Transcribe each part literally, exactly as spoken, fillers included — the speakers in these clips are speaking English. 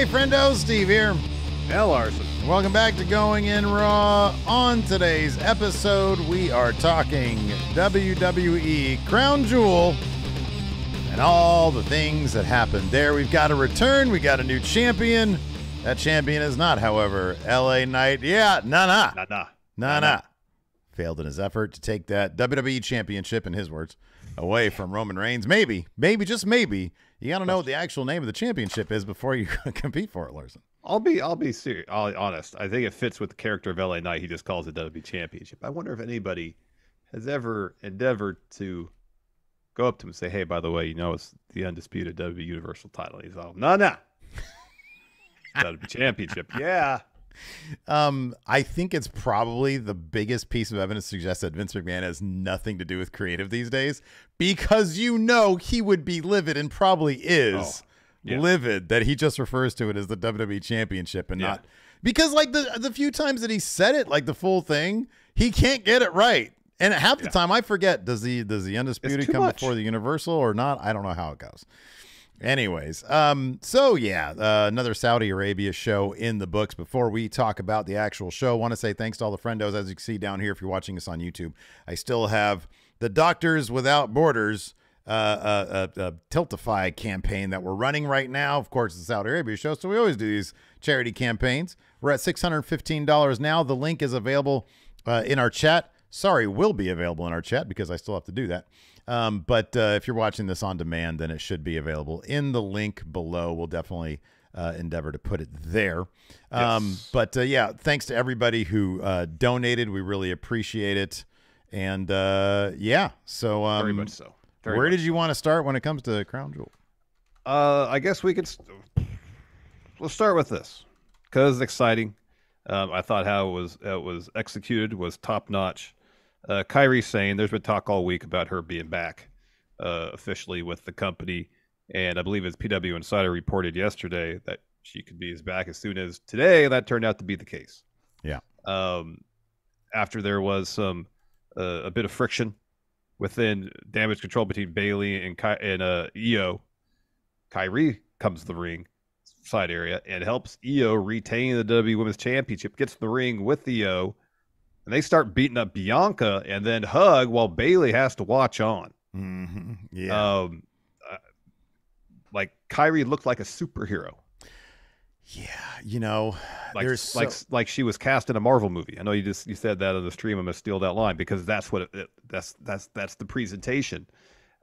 Hey, friendo, Steve here. L. Arson. Welcome back to Going in Raw. On today's episode, we are talking W W E Crown Jewel and all the things that happened there. We've got a return. We got a new champion. That champion is not, however, L A Knight. Yeah, nah-nah. Nah-nah. Nah-nah. Failed in his effort to take that W W E Championship, in his words, away from Roman Reigns. Maybe, maybe, just maybe, you gotta know what the actual name of the championship is before you compete for it, Larson. I'll be, I'll be serious, I'll be honest. I think it fits with the character of L A Knight. He just calls it W W E Championship. I wonder if anybody has ever endeavored to go up to him and say, "Hey, by the way, you know it's the undisputed W W E Universal title." He's all, "No, no, W W E Championship." Yeah. Um, I think it's probably the biggest piece of evidence to suggest that Vince McMahon has nothing to do with creative these days, because you know he would be livid, and probably is oh, yeah. livid, that he just refers to it as the W W E Championship and yeah. not, because like the the few times that he said it, like the full thing, he can't get it right, and half the yeah. time I forget does the does the undisputed come much. before the Universal or not? I don't know how it goes. Anyways, um, so yeah, uh, another Saudi Arabia show in the books. Before we talk about the actual show, I want to say thanks to all the friendos. As you can see down here, if you're watching us on YouTube, I still have the Doctors Without Borders uh, uh, uh, uh, Tiltify campaign that we're running right now. Of course, it's the Saudi Arabia show, so we always do these charity campaigns. We're at six hundred fifteen dollars now. The link is available uh, in our chat. Sorry, will be available in our chat because I still have to do that. Um, but uh, if you're watching this on demand, then it should be available in the link below. We'll definitely uh, endeavor to put it there. Um, yes. But uh, yeah, thanks to everybody who uh, donated. We really appreciate it. And uh, yeah, so um, very much so. Very where much did you so. want to start when it comes to Crown Jewel? Uh, I guess we could. St Let's start with this because it's exciting. Um, I thought how it was it was executed was top notch. Uh, Kairi Sane, there's been talk all week about her being back uh, officially with the company, and I believe it's P W Insider reported yesterday that she could be as back as soon as today. That turned out to be the case. Yeah. Um, after there was some uh, a bit of friction within Damage Control between Bayley and Ky and uh, E O, Kairi comes to the ring side area and helps E O retain the W W E Women's Championship. Gets in the ring with E O. And they start beating up Bianca and then hug while Bayley has to watch on. Mm-hmm. Yeah. Um, uh, like Kairi looked like a superhero. Yeah. You know, like, so like, like she was cast in a Marvel movie. I know you just, you said that on the stream. I'm going to steal that line because that's what, it, it, that's, that's, that's the presentation.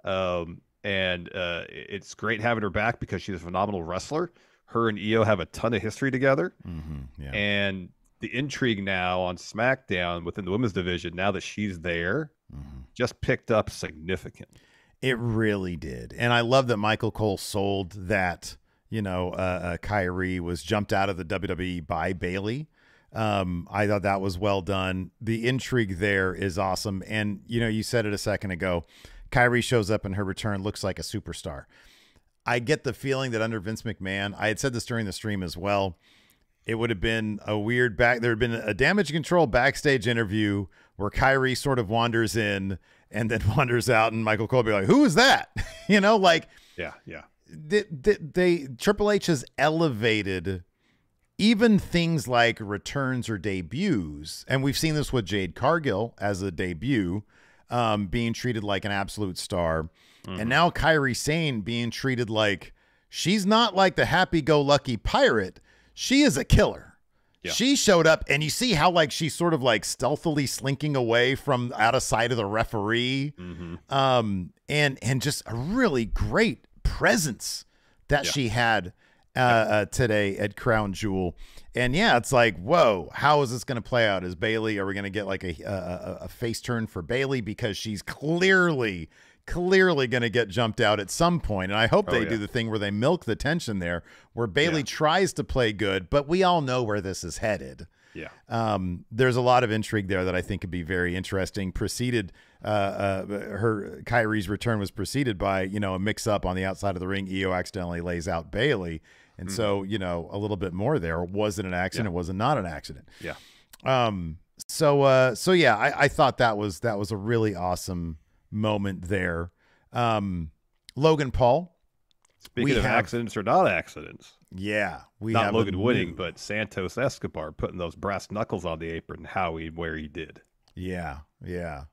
Um, and, uh, it's great having her back because she's a phenomenal wrestler. Her and E O have a ton of history together. Mm-hmm. Yeah. And the intrigue now on SmackDown within the women's division, now that she's there, mm-hmm. just picked up significantly. It really did. And I love that Michael Cole sold that, you know, uh, uh, Kairi was jumped out of the W W E by Bayley. Um, I thought that was well done. The intrigue there is awesome. And, you know, you said it a second ago, Kairi shows up in her return, looks like a superstar. I get the feeling that under Vince McMahon, I had said this during the stream as well, it would have been a weird back. There had been a Damage Control backstage interview where Kairi sort of wanders in and then wanders out, and Michael Cole be like, "Who is that?" You know, like, yeah, yeah. They, they, they Triple H has elevated even things like returns or debuts, and we've seen this with Jade Cargill as a debut um, being treated like an absolute star, mm-hmm. and now Kairi Sane being treated like she's not like the happy-go-lucky pirate. She is a killer. Yeah. She showed up, and you see how like she's sort of like stealthily slinking away from out of sight of the referee, mm-hmm. um, and and just a really great presence that yeah. she had uh, uh, today at Crown Jewel. And yeah, it's like, whoa, how is this going to play out? Is Bayley? Are we going to get like a, a a face turn for Bayley because she's clearly. Clearly going to get jumped out at some point, and I hope they oh, yeah. do the thing where they milk the tension there, where Bayley yeah. tries to play good, but we all know where this is headed. Yeah, um, there's a lot of intrigue there that I think could be very interesting. Preceded, uh, uh, her Kairi's return was preceded by you know a mix-up on the outside of the ring. E O accidentally lays out Bayley, and mm. so you know a little bit more there. Was it an accident? Yeah. Was it not an accident? Yeah. Um. So. Uh. So yeah, I, I thought that was that was a really awesome moment there. um Logan Paul, speaking of have, accidents or not accidents, Yeah, we not have Logan Wooding, but Santos Escobar putting those brass knuckles on the apron. How he where he did. Yeah, yeah,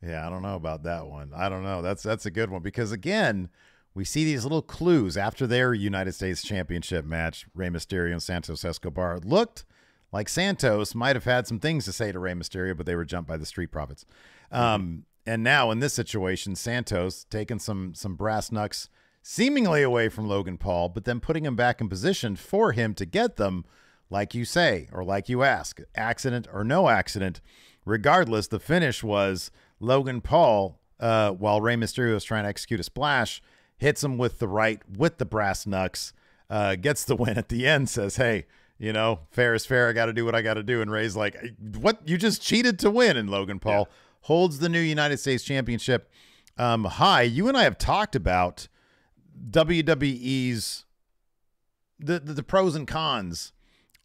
yeah. I don't know about that one. I don't know. That's that's a good one because again, we see these little clues after their United States Championship match. Rey Mysterio and Santos Escobar looked like Santos might have had some things to say to Rey Mysterio, but they were jumped by the Street Profits. Um, and now in this situation, Santos taking some some brass knucks seemingly away from Logan Paul, but then putting him back in position for him to get them, like you say, or like you ask, accident or no accident. Regardless, the finish was Logan Paul, uh, while Rey Mysterio is trying to execute a splash, hits him with the right, with the brass knucks, uh, gets the win at the end, says, hey, you know, fair is fair. I got to do what I got to do. And Rey's like, what? You just cheated to win. And Logan Paul yeah. holds the new United States Championship um, high. You and I have talked about W W E's the, the the pros and cons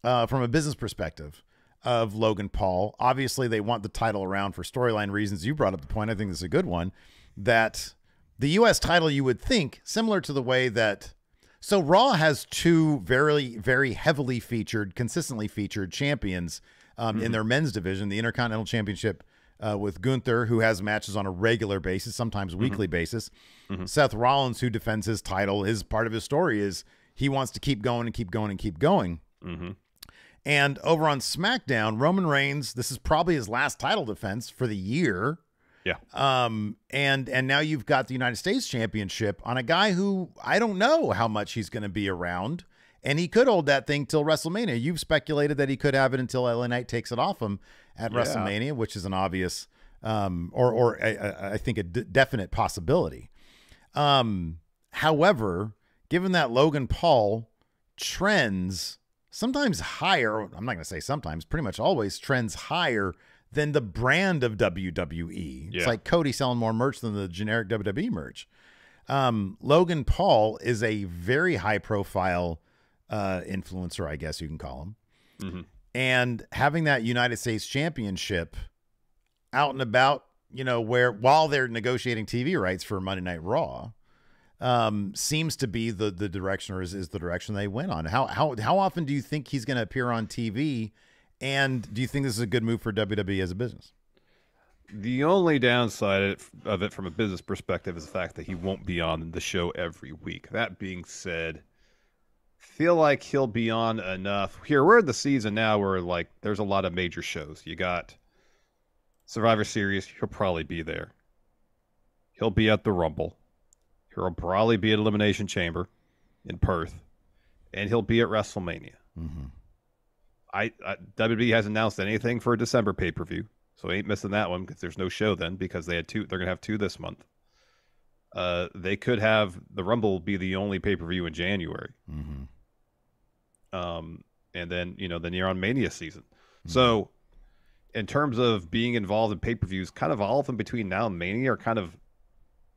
uh from a business perspective of Logan Paul. Obviously they want the title around for storyline reasons. You brought up the point, I think this is a good one, that the U S title, you would think, similar to the way that so Raw has two very very heavily featured, consistently featured champions um mm-hmm. in their men's division, the Intercontinental Championship Uh, with Gunther, who has matches on a regular basis, sometimes mm-hmm. weekly basis. Mm-hmm. Seth Rollins, who defends his title, his part of his story is he wants to keep going and keep going and keep going. Mm-hmm. And over on SmackDown, Roman Reigns, this is probably his last title defense for the year. Yeah. Um, and, and now you've got the United States Championship on a guy who I don't know how much he's going to be around. And he could hold that thing till WrestleMania. You've speculated that he could have it until L A Knight takes it off him at yeah. WrestleMania, which is an obvious um, or, or a, a, I think a d definite possibility. Um, however, given that Logan Paul trends sometimes higher, I'm not going to say sometimes, pretty much always trends higher than the brand of W W E. Yeah. It's like Cody selling more merch than the generic W W E merch. Um, Logan Paul is a very high profile Uh, influencer, I guess you can call him. Mm-hmm. And having that United States Championship out and about, you know, where while they're negotiating T V rights for Monday Night Raw, um, seems to be the the direction, or is, is the direction they went on. How how how often do you think he's going to appear on T V? And do you think this is a good move for W W E as a business? The only downside of it from a business perspective is the fact that he won't be on the show every week. That being said, feel like he'll be on enough here. We're in the season now where like there's a lot of major shows. You got Survivor Series. He'll probably be there. He'll be at the Rumble. He'll probably be at Elimination Chamber in Perth, and he'll be at WrestleMania. Mm-hmm. I, I W W E hasn't announced anything for a December pay-per-view, so I ain't missing that one because there's no show then because they had two. They're gonna have two this month. Uh, they could have the Rumble be the only pay-per-view in January. Mm-hmm. Um, and then, you know, then you're on Mania season. Mm-hmm. So in terms of being involved in pay-per-views, kind of all of them between now and Mania are kind of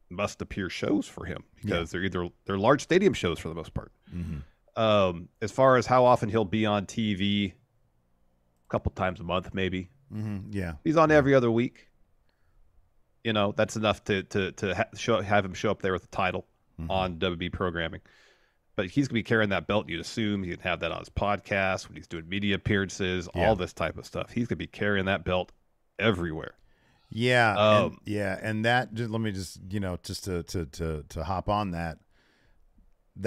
must appear shows for him because yeah. they're either, they're large stadium shows for the most part. Mm-hmm. Um, as far as how often he'll be on T V, a couple times a month, maybe. Mm-hmm. Yeah. He's on yeah. every other week. You know, that's enough to to to ha show, have him show up there with the title mm -hmm. on W W E programming. But he's going to be carrying that belt, you'd assume. He can have that on his podcast, when he's doing media appearances, yeah. all this type of stuff. He's going to be carrying that belt everywhere. Yeah, um, and, yeah, and that, just, let me just, you know, just to, to, to, to hop on that,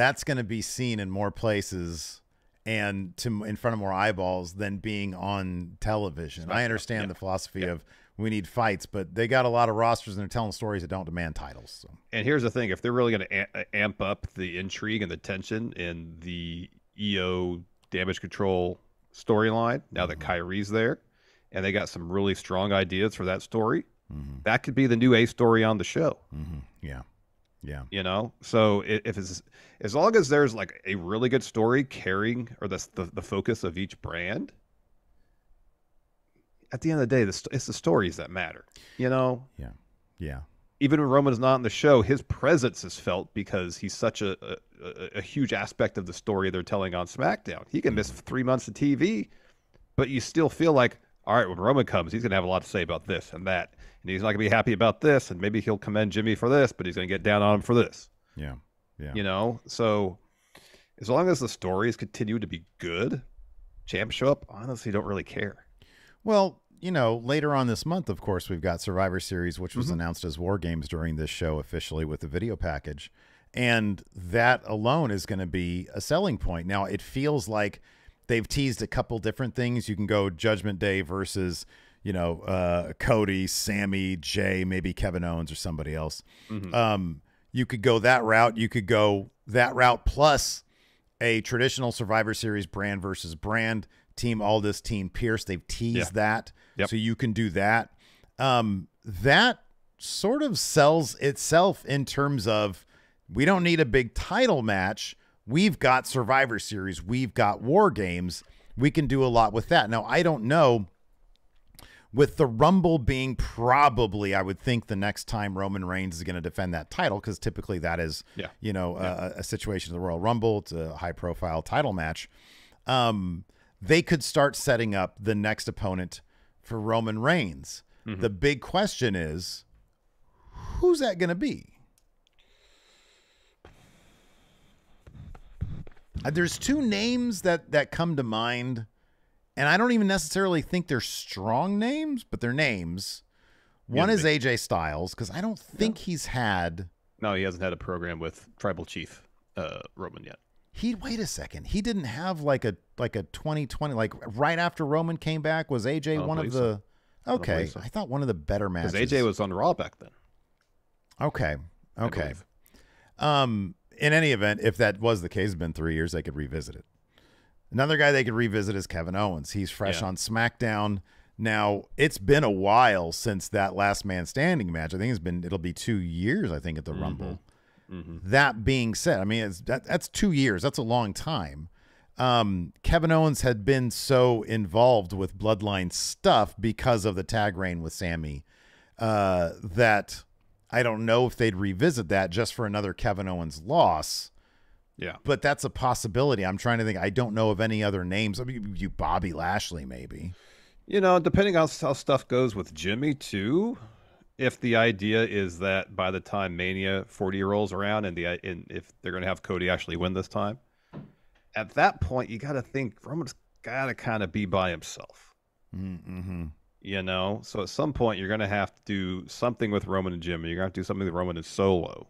that's going to be seen in more places and to in front of more eyeballs than being on television. Smackdown. I understand yeah. the philosophy yeah. of, we need fights, but they got a lot of rosters and they're telling stories that don't demand titles. So. And here's the thing. If they're really going to amp up the intrigue and the tension in the E O damage control storyline, now mm-hmm. that Kairi's there and they got some really strong ideas for that story, mm-hmm. that could be the new A story on the show. Mm-hmm. Yeah. Yeah. You know, so if it's, as long as there's like a really good story carrying, or that's the, the focus of each brand, at the end of the day, it's the stories that matter, you know? Yeah, yeah. Even when Roman's not on the show, his presence is felt because he's such a, a, a huge aspect of the story they're telling on SmackDown. He can miss three months of T V, but you still feel like, all right, when Roman comes, he's going to have a lot to say about this and that, and he's not going to be happy about this, and maybe he'll commend Jimmy for this, but he's going to get down on him for this. Yeah, yeah. You know? So as long as the stories continue to be good, champs show up, honestly don't really care. Well, you know, later on this month, of course, we've got Survivor Series, which was mm-hmm. announced as War Games during this show officially with the video package. And that alone is going to be a selling point. Now, it feels like they've teased a couple different things. You can go Judgment Day versus, you know, uh, Cody, Sammy, Jey, maybe Kevin Owens or somebody else. Mm-hmm. Um, you could go that route. You could go that route plus a traditional Survivor Series brand versus brand, team Aldis, team Pierce. They've teased yeah. that. Yep. So you can do that. Um, that sort of sells itself in terms of we don't need a big title match. We've got Survivor Series. We've got War Games. We can do a lot with that. Now, I don't know. With the Rumble being probably, I would think, the next time Roman Reigns is going to defend that title, because typically that is, yeah. you know, yeah. a, a situation of the Royal Rumble. It's a high-profile title match. Um, they could start setting up the next opponent for Roman Reigns. Mm-hmm. The big question is, who's that going to be? There's two names that, that come to mind, and I don't even necessarily think they're strong names, but they're names. One is A J Styles, because I don't think yeah. he's had... No, he hasn't had a program with Tribal Chief uh, Roman yet. He Wait a second. He didn't have like a like a twenty twenty, like right after Roman came back, was A J one of the... So. Okay, I, so. I thought one of the better matches. Because A J was on Raw back then. Okay, okay. Um... In any event, if that was the case, it's been three years, they could revisit it. Another guy they could revisit is Kevin Owens. He's fresh yeah. on SmackDown. Now, it's been a while since that last man standing match. I think it's been, it'll be two years, I think, at the mm-hmm. Rumble. Mm-hmm. That being said, I mean, it's, that, that's two years. That's a long time. Um, Kevin Owens had been so involved with Bloodline stuff because of the tag reign with Sammy uh, that... I don't know if they'd revisit that just for another Kevin Owens loss. Yeah. But that's a possibility. I'm trying to think. I don't know of any other names. I mean, you Bobby Lashley, maybe. You know, depending on how stuff goes with Jimmy, too, if the idea is that by the time Mania forty rolls around and, the, and if they're going to have Cody actually win this time, at that point, you got to think Roman's got to kind of be by himself. Mm-hmm. You know, so at some point you're going to have to do something with Roman and Jimmy. You're going to have to do something with Roman and Solo.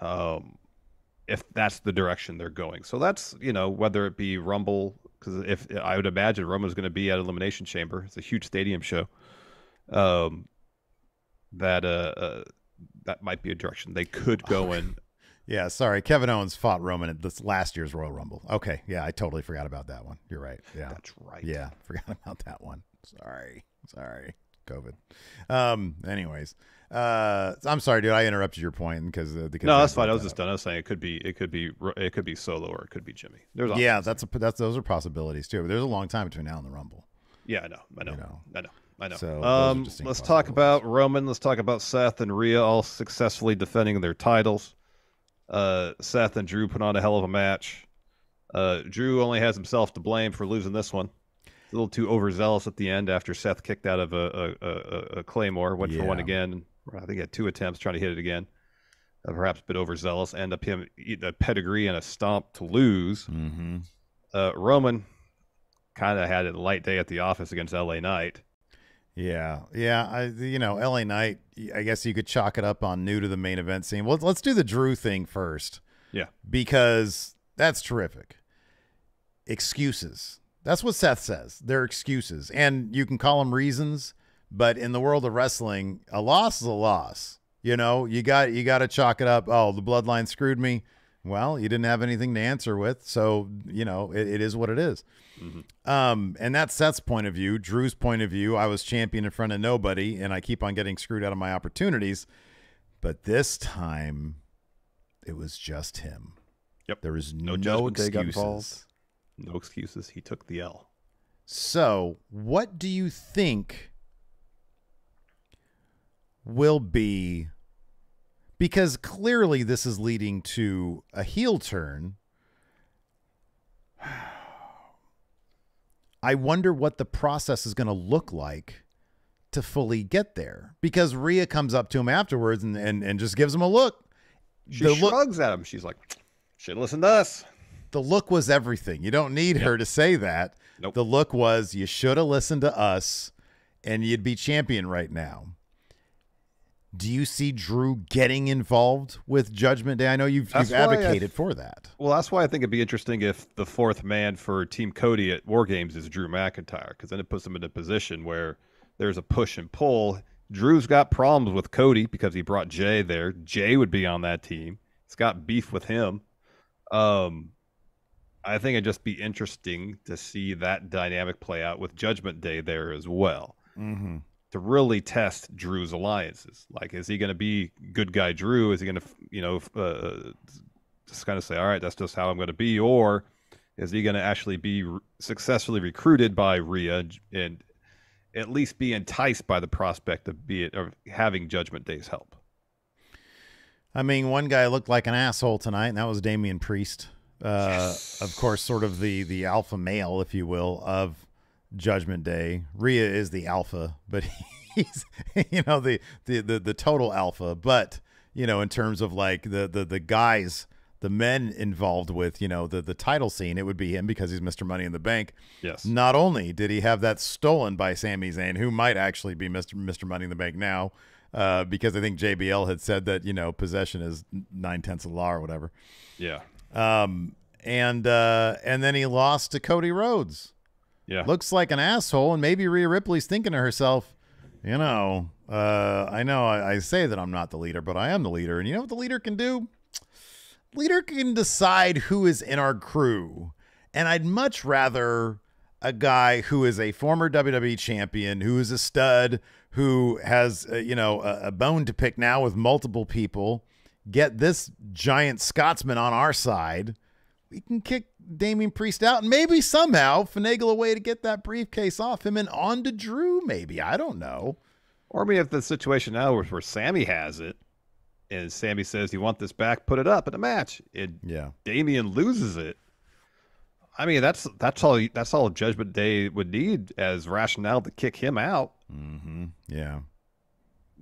Um, if that's the direction they're going. So that's, you know, whether it be Rumble, because if I would imagine Roman's going to be at Elimination Chamber. It's a huge stadium show. Um, that, uh, uh that might be a direction they could go in. Yeah, sorry. Kevin Owens fought Roman at this last year's Royal Rumble. Okay, yeah, I totally forgot about that one. You're right. Yeah, that's right. Yeah, forgot about that one. Sorry. Sorry. COVID. Um, anyways, uh, I'm sorry, dude. I interrupted your point because uh, no, that's fine. I was just done. I was saying it could be, it could be, it could be Solo or it could be Jimmy. There's yeah, that's a, that's, those are possibilities too. But there's a long time between now and the Rumble. Yeah, I know. I know. You know. I know. I know. So um, let's talk about Roman. Let's talk about Seth and Rhea all successfully defending their titles. Uh, Seth and Drew put on a hell of a match. Uh, Drew only has himself to blame for losing this one. A little too overzealous at the end after Seth kicked out of a, a, a, a Claymore, went yeah. for one again. I think he had two attempts trying to hit it again. Uh, perhaps a bit overzealous. End up him eating a pedigree and a stomp to lose. Mm-hmm. uh, Roman kind of had a light day at the office against L A Knight. Yeah, yeah. I, you know, L A Knight, I guess you could chalk it up on new to the main event scene. Well, let's do the Drew thing first. Yeah. Because that's terrific. Excuses. That's what Seth says. They're excuses. And you can call them reasons, but in the world of wrestling, a loss is a loss. You know, you got you got to chalk it up. Oh, the bloodline screwed me. Well, you didn't have anything to answer with. So, you know, it, it is what it is. Mm-hmm. Um, and that's Seth's point of view. Drew's point of view. I was champion in front of nobody, and I keep on getting screwed out of my opportunities. But this time, it was just him. Yep. There was no, no excuses. No excuses. He took the L. So what do you think will be, because clearly this is leading to a heel turn. I wonder what the process is going to look like to fully get there, because Rhea comes up to him afterwards and, and, and just gives him a look. She the shrugs look at him. She's like, Should listen to us. The look was everything. You don't need yep. her to say that. Nope. The look was, you should have listened to us and you'd be champion right now. Do you see Drew getting involved with Judgment Day? I know you've, you've advocated th for that. Well, that's why I think it'd be interesting if the fourth man for Team Cody at War Games is Drew McIntyre, because then it puts him in a position where there's a push and pull. Drew's got problems with Cody because he brought Jey there. Jey would be on that team. He's got beef with him. Um, I think it'd just be interesting to see that dynamic play out with Judgment Day there as well. Mm-hmm. To really test Drew's alliances. Like, is he going to be good guy Drew? Is he going to, you know, uh, just kind of say, all right, that's just how I'm going to be? Or is he going to actually be re successfully recruited by Rhea and at least be enticed by the prospect of, be it, of having Judgment Day's help? I mean, one guy looked like an asshole tonight, and that was Damian Priest. Uh, yes. Of course, sort of the, the alpha male, if you will, of Judgment Day. Rhea is the alpha, but he's, you know, the, the the the total alpha. But you know, in terms of like the the the guys, the men involved with, you know, the the title scene, it would be him because he's Mister Money in the Bank. Yes. Not only did he have that stolen by Sami Zayn, who might actually be Mister Mister Money in the Bank now, uh, because I think J B L had said that, you know, possession is nine tenths of the law or whatever. Yeah. Um. And uh. And then he lost to Cody Rhodes. Yeah. Looks like an asshole, and maybe Rhea Ripley's thinking to herself, you know, uh, I know I, I say that I'm not the leader, but I am the leader. And you know what the leader can do? Leader can decide who is in our crew. And I'd much rather a guy who is a former W W E champion, who is a stud, who has, uh, you know, a, a bone to pick now with multiple people, get this giant Scotsman on our side. We can kick Damian Priest out and maybe somehow finagle a way to get that briefcase off him and on to Drew, maybe. I don't know. Or we have the situation now where, where Sammy has it and Sammy says, you want this back, put it up in a match. And yeah. Damian loses it. I mean, that's that's all that's all Judgment Day would need as rationale to kick him out. Mm-hmm. Yeah.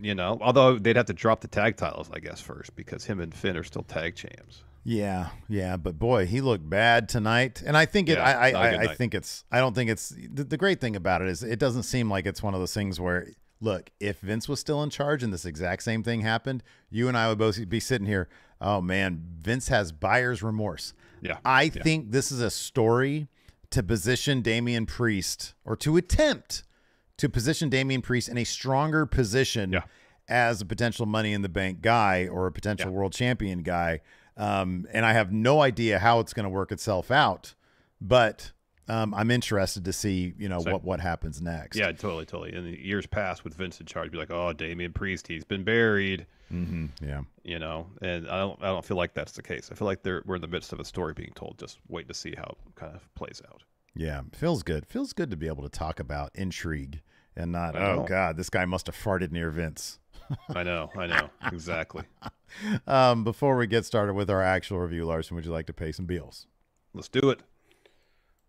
You know, although they'd have to drop the tag titles, I guess, first, because him and Finn are still tag champs. Yeah, yeah, but boy, he looked bad tonight, and I think it. Yeah, I, I, I, I think it's. I don't think it's. The, the great thing about it is, it doesn't seem like it's one of those things where, look, if Vince was still in charge and this exact same thing happened, you and I would both be sitting here. Oh man, Vince has buyer's remorse. Yeah, I yeah. think this is a story to position Damian Priest, or to attempt to position Damian Priest in a stronger position yeah. as a potential Money in the Bank guy or a potential yeah. world champion guy. Um, and I have no idea how it's going to work itself out, but um, I'm interested to see, you know, so, what, what happens next. Yeah, totally, totally. In the years past with Vince in charge, be like, oh, Damian Priest, he's been buried. Mm-hmm. Yeah. You know, and I don't, I don't feel like that's the case. I feel like they're, we're in the midst of a story being told. Just wait to see how it kind of plays out. Yeah, feels good. Feels good to be able to talk about intrigue and not, oh, God, this guy must have farted near Vince. I know, I know, exactly. Um, before we get started with our actual review, Larson, would you like to pay some bills? Let's do it.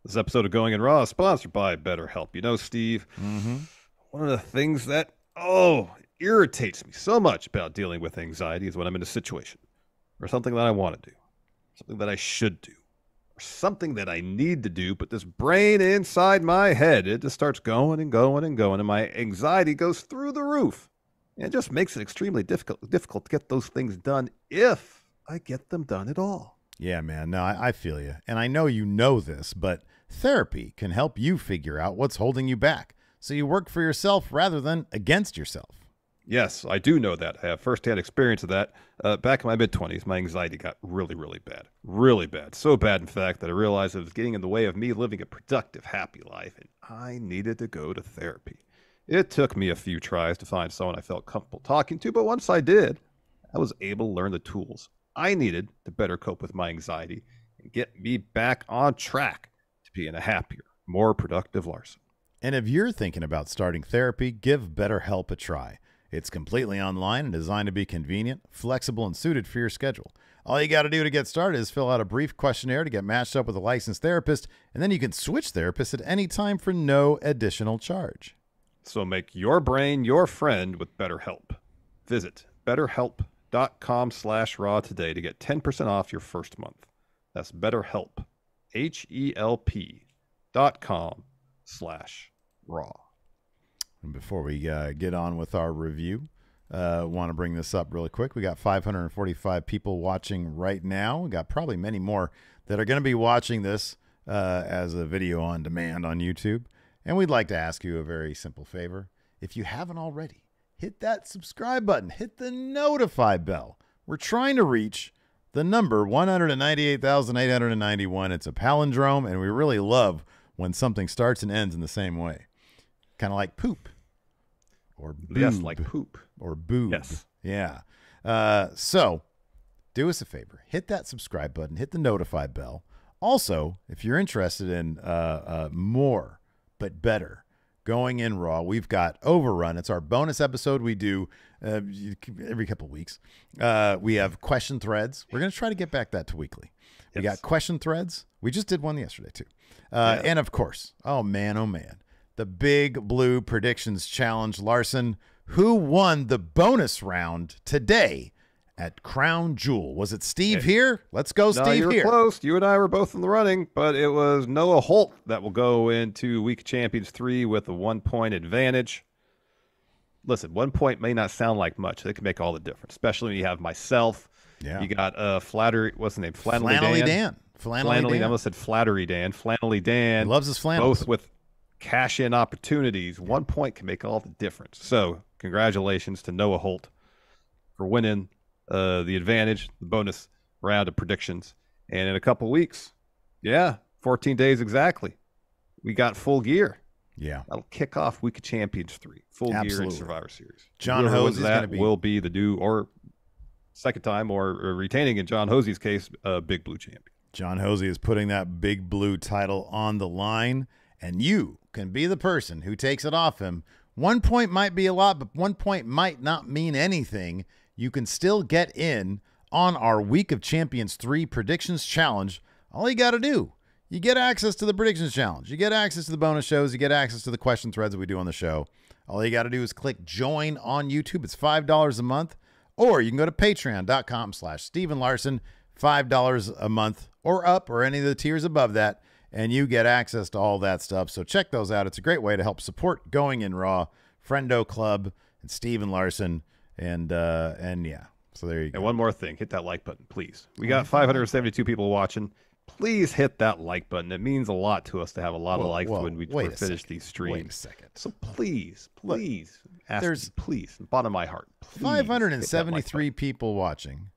This episode of Going in Raw is sponsored by BetterHelp. You know, Steve, mm-hmm. one of the things that, oh, irritates me so much about dealing with anxiety is when I'm in a situation or something that I want to do, something that I should do, or something that I need to do, but this brain inside my head, it just starts going and going and going, and my anxiety goes through the roof. It just makes it extremely difficult difficult to get those things done if I get them done at all. Yeah, man. No, I, I feel you. And I know you know this, but therapy can help you figure out what's holding you back, so you work for yourself rather than against yourself. Yes, I do know that. I have firsthand experience of that. Uh, back in my mid twenties, my anxiety got really, really bad. Really bad. So bad, in fact, that I realized it was getting in the way of me living a productive, happy life, and I needed to go to therapy. It took me a few tries to find someone I felt comfortable talking to, but once I did, I was able to learn the tools I needed to better cope with my anxiety and get me back on track to being a happier, more productive Larson. And if you're thinking about starting therapy, give BetterHelp a try. It's completely online and designed to be convenient, flexible, and suited for your schedule. All you got to do to get started is fill out a brief questionnaire to get matched up with a licensed therapist, and then you can switch therapists at any time for no additional charge. So make your brain your friend with BetterHelp. Visit betterhelp dot com slash raw today to get ten percent off your first month. That's BetterHelp, H E L P dot com slash raw. And before we uh, get on with our review, uh, want to bring this up really quick. We got five hundred forty-five people watching right now. We got probably many more that are going to be watching this uh, as a video on demand on YouTube. And we'd like to ask you a very simple favor. If you haven't already, hit that subscribe button, hit the notify bell. We're trying to reach the number one hundred ninety-eight thousand eight hundred ninety-one. It's a palindrome, and we really love when something starts and ends in the same way. Kind of like poop or boob. Yes, like poop. Or boob. Yes. Yeah. Uh, so do us a favor. Hit that subscribe button. Hit the notify bell. Also, if you're interested in uh, uh, more but better Going in Raw, we've got Overrun. It's our bonus episode we do uh, every couple of weeks. Uh, we have question threads. We're going to try to get back that to weekly. Yes. We got question threads. We just did one yesterday, too. Uh, yeah. And, of course, oh, man, oh, man, the Big Blue Predictions Challenge. Larson, who won the bonus round today at Crown Jewel? Was it Steve okay. here? Let's go, no, Steve you were here. Close. You and I were both in the running, but it was Noah Holt that will go into Week of Champions three with a one-point advantage. Listen, one point may not sound like much. It can make all the difference, especially when you have myself. Yeah. You got uh, Flattery. What's the name? Flannelly, Flannelly Dan. Dan. Flannelly, Flannelly Dan. I almost said Flattery Dan. Flannelly Dan. He loves his flannel. Both with cash-in opportunities. Yeah. One point can make all the difference. So congratulations to Noah Holt for winning Uh, the advantage, the bonus round of predictions. And in a couple weeks, yeah, fourteen days exactly, we got Full Gear. Yeah. That'll kick off Week of Champions three. Full Absolutely. Gear and Survivor Series. John Hose is that be... will be the new or second time or, or retaining, in John Hosey's case, uh, Big Blue champion. John Hosey is putting that Big Blue title on the line, and you can be the person who takes it off him. One point might be a lot, but one point might not mean anything. You can still get in on our Week of Champions three Predictions Challenge. All you got to do, you get access to the Predictions Challenge. You get access to the bonus shows. You get access to the question threads that we do on the show. All you got to do is click join on YouTube. It's five dollars a month. Or you can go to patreon.com slash Stephen Larson, five dollars a month or up, or any of the tiers above that, and you get access to all that stuff. So check those out. It's a great way to help support Going in Raw, Friendo Club, and Stephen Larson. And, uh, and yeah, so there you go. And one more thing, hit that like button, please. We got five hundred seventy-two people watching. Please hit that like button. It means a lot to us to have a lot whoa, of likes whoa, when we finish second. these streams. Wait a second. So please, please, ask There's me, please, bottom of my heart. five hundred seventy-three like people watching.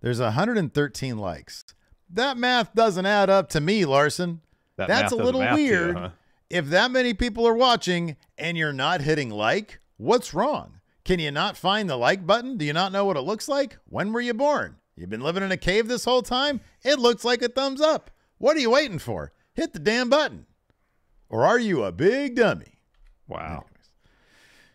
There's one hundred thirteen likes. That math doesn't add up to me, Larson. That That's a little weird. You, huh? If that many people are watching and you're not hitting like, what's wrong? Can you not find the like button? Do you not know what it looks like? When were you born? You've been living in a cave this whole time? It looks like a thumbs up. What are you waiting for? Hit the damn button. Or are you a big dummy? Wow. Anyways.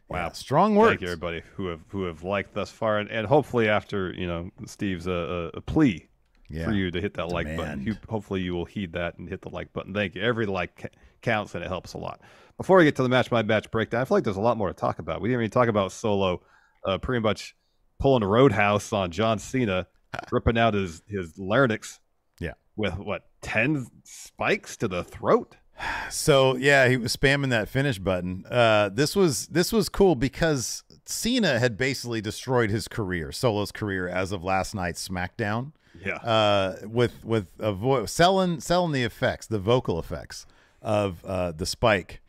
Wow. Yeah, strong words. Thank you, everybody, who have who have liked thus far. And, and hopefully after, you know, Steve's a, a plea yeah. for you to hit that Demand. like button. You, hopefully you will heed that and hit the like button. Thank you. Every like counts, and it helps a lot. Before we get to the match by match breakdown, I feel like there's a lot more to talk about. We didn't even talk about Solo uh, pretty much pulling a roadhouse on John Cena, ripping out his, his larynx yeah. with, what, ten spikes to the throat? So, yeah, he was spamming that finish button. Uh, this was this was cool because Cena had basically destroyed his career, Solo's career, as of last night's SmackDown. Yeah. Uh, with with a vo selling, selling the effects, the vocal effects of uh, the spike.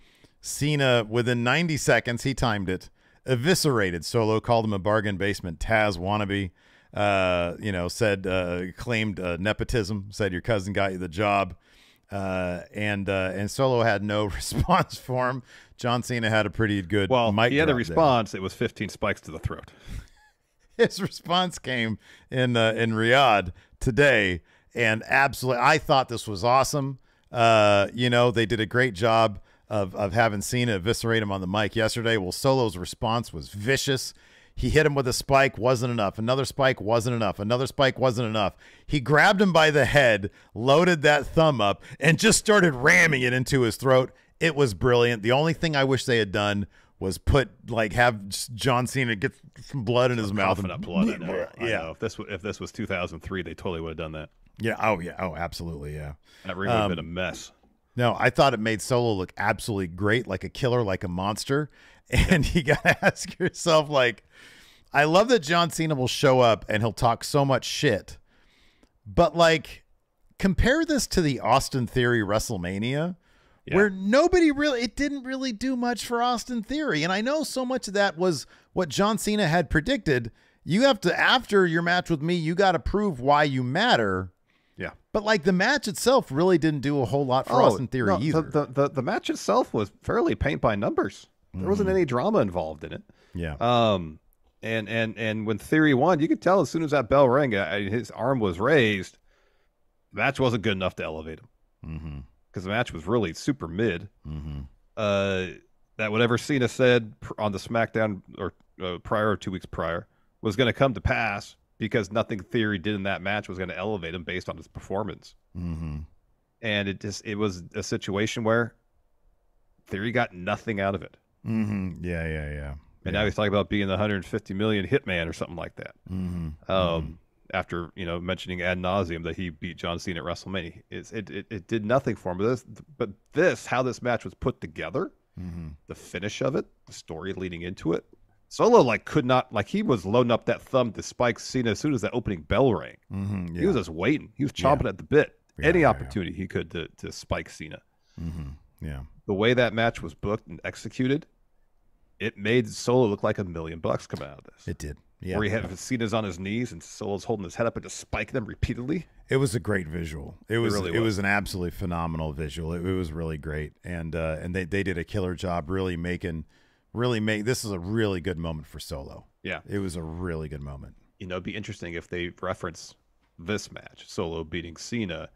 Cena, within ninety seconds, he timed it, eviscerated Solo, called him a bargain basement Taz wannabe, uh, you know, said, uh, claimed uh, nepotism, said your cousin got you the job, uh, and uh, and Solo had no response for him. John Cena had a pretty good well, mic he had a response. There. It was fifteen spikes to the throat. His response came in uh, in Riyadh today, and absolutely, I thought this was awesome. Uh, you know, they did a great job of, of having Cena eviscerate him on the mic yesterday. Well, Solo's response was vicious. He hit him with a spike. Wasn't enough. Another spike. Wasn't enough. Another spike. Wasn't enough. He grabbed him by the head, loaded that thumb up, and just started ramming it into his throat. It was brilliant. The only thing I wish they had done was put, like, have John Cena get some blood in his mouth. Blood in yeah. If this, if this was two thousand three, they totally would have done that. Yeah. Oh, yeah. Oh, absolutely. Yeah. That ring would have um, been a mess. No, I thought it made Solo look absolutely great, like a killer, like a monster. And you got to ask yourself, like, I love that John Cena will show up and he'll talk so much shit. But, like, compare this to the Austin Theory WrestleMania, yeah. where nobody really, it didn't really do much for Austin Theory. And I know so much of that was what John Cena had predicted. You have to, after your match with me, you got to prove why you matter. Yeah. But, like, the match itself really didn't do a whole lot for oh, Austin Theory no, either. The, the, the match itself was fairly paint by numbers. There mm-hmm. wasn't any drama involved in it. Yeah. Um, and, and, and when Theory won, you could tell as soon as that bell rang, his arm was raised. The match wasn't good enough to elevate him. Mm-hmm. Because the match was really super mid. Mm-hmm. Uh, that whatever Cena said on the SmackDown or uh, prior or two weeks prior was going to come to pass, because nothing Theory did in that match was going to elevate him based on his performance. Mm-hmm. And it just, it was a situation where Theory got nothing out of it. Mm-hmm. Yeah, yeah, yeah. And yeah. now he's talking about being the one hundred fifty million hitman or something like that. Mm-hmm. Um, mm-hmm. After, you know, mentioning ad nauseum that he beat John Cena at WrestleMania, it's, it, it it did nothing for him. But this, but this, how this match was put together, mm-hmm. the finish of it, the story leading into it. Solo, like, could not, like, he was loading up that thumb to spike Cena as soon as that opening bell rang. Mm-hmm, yeah. He was just waiting. He was chomping yeah. at the bit. Yeah, Any yeah, opportunity yeah. he could to, to spike Cena. Mm-hmm, yeah. The way that match was booked and executed, it made Solo look like a million bucks come out of this. It did. Yeah. Where he had yeah. Cena's on his knees and Solo's holding his head up and just spiking them repeatedly. It was a great visual. It was. It, really it was. was an absolutely phenomenal visual. It, it was really great. And uh, and they, they did a killer job really making... Really make this is a really good moment for Solo. Yeah, it was a really good moment. You know, it'd be interesting if they reference this match, Solo beating Cena,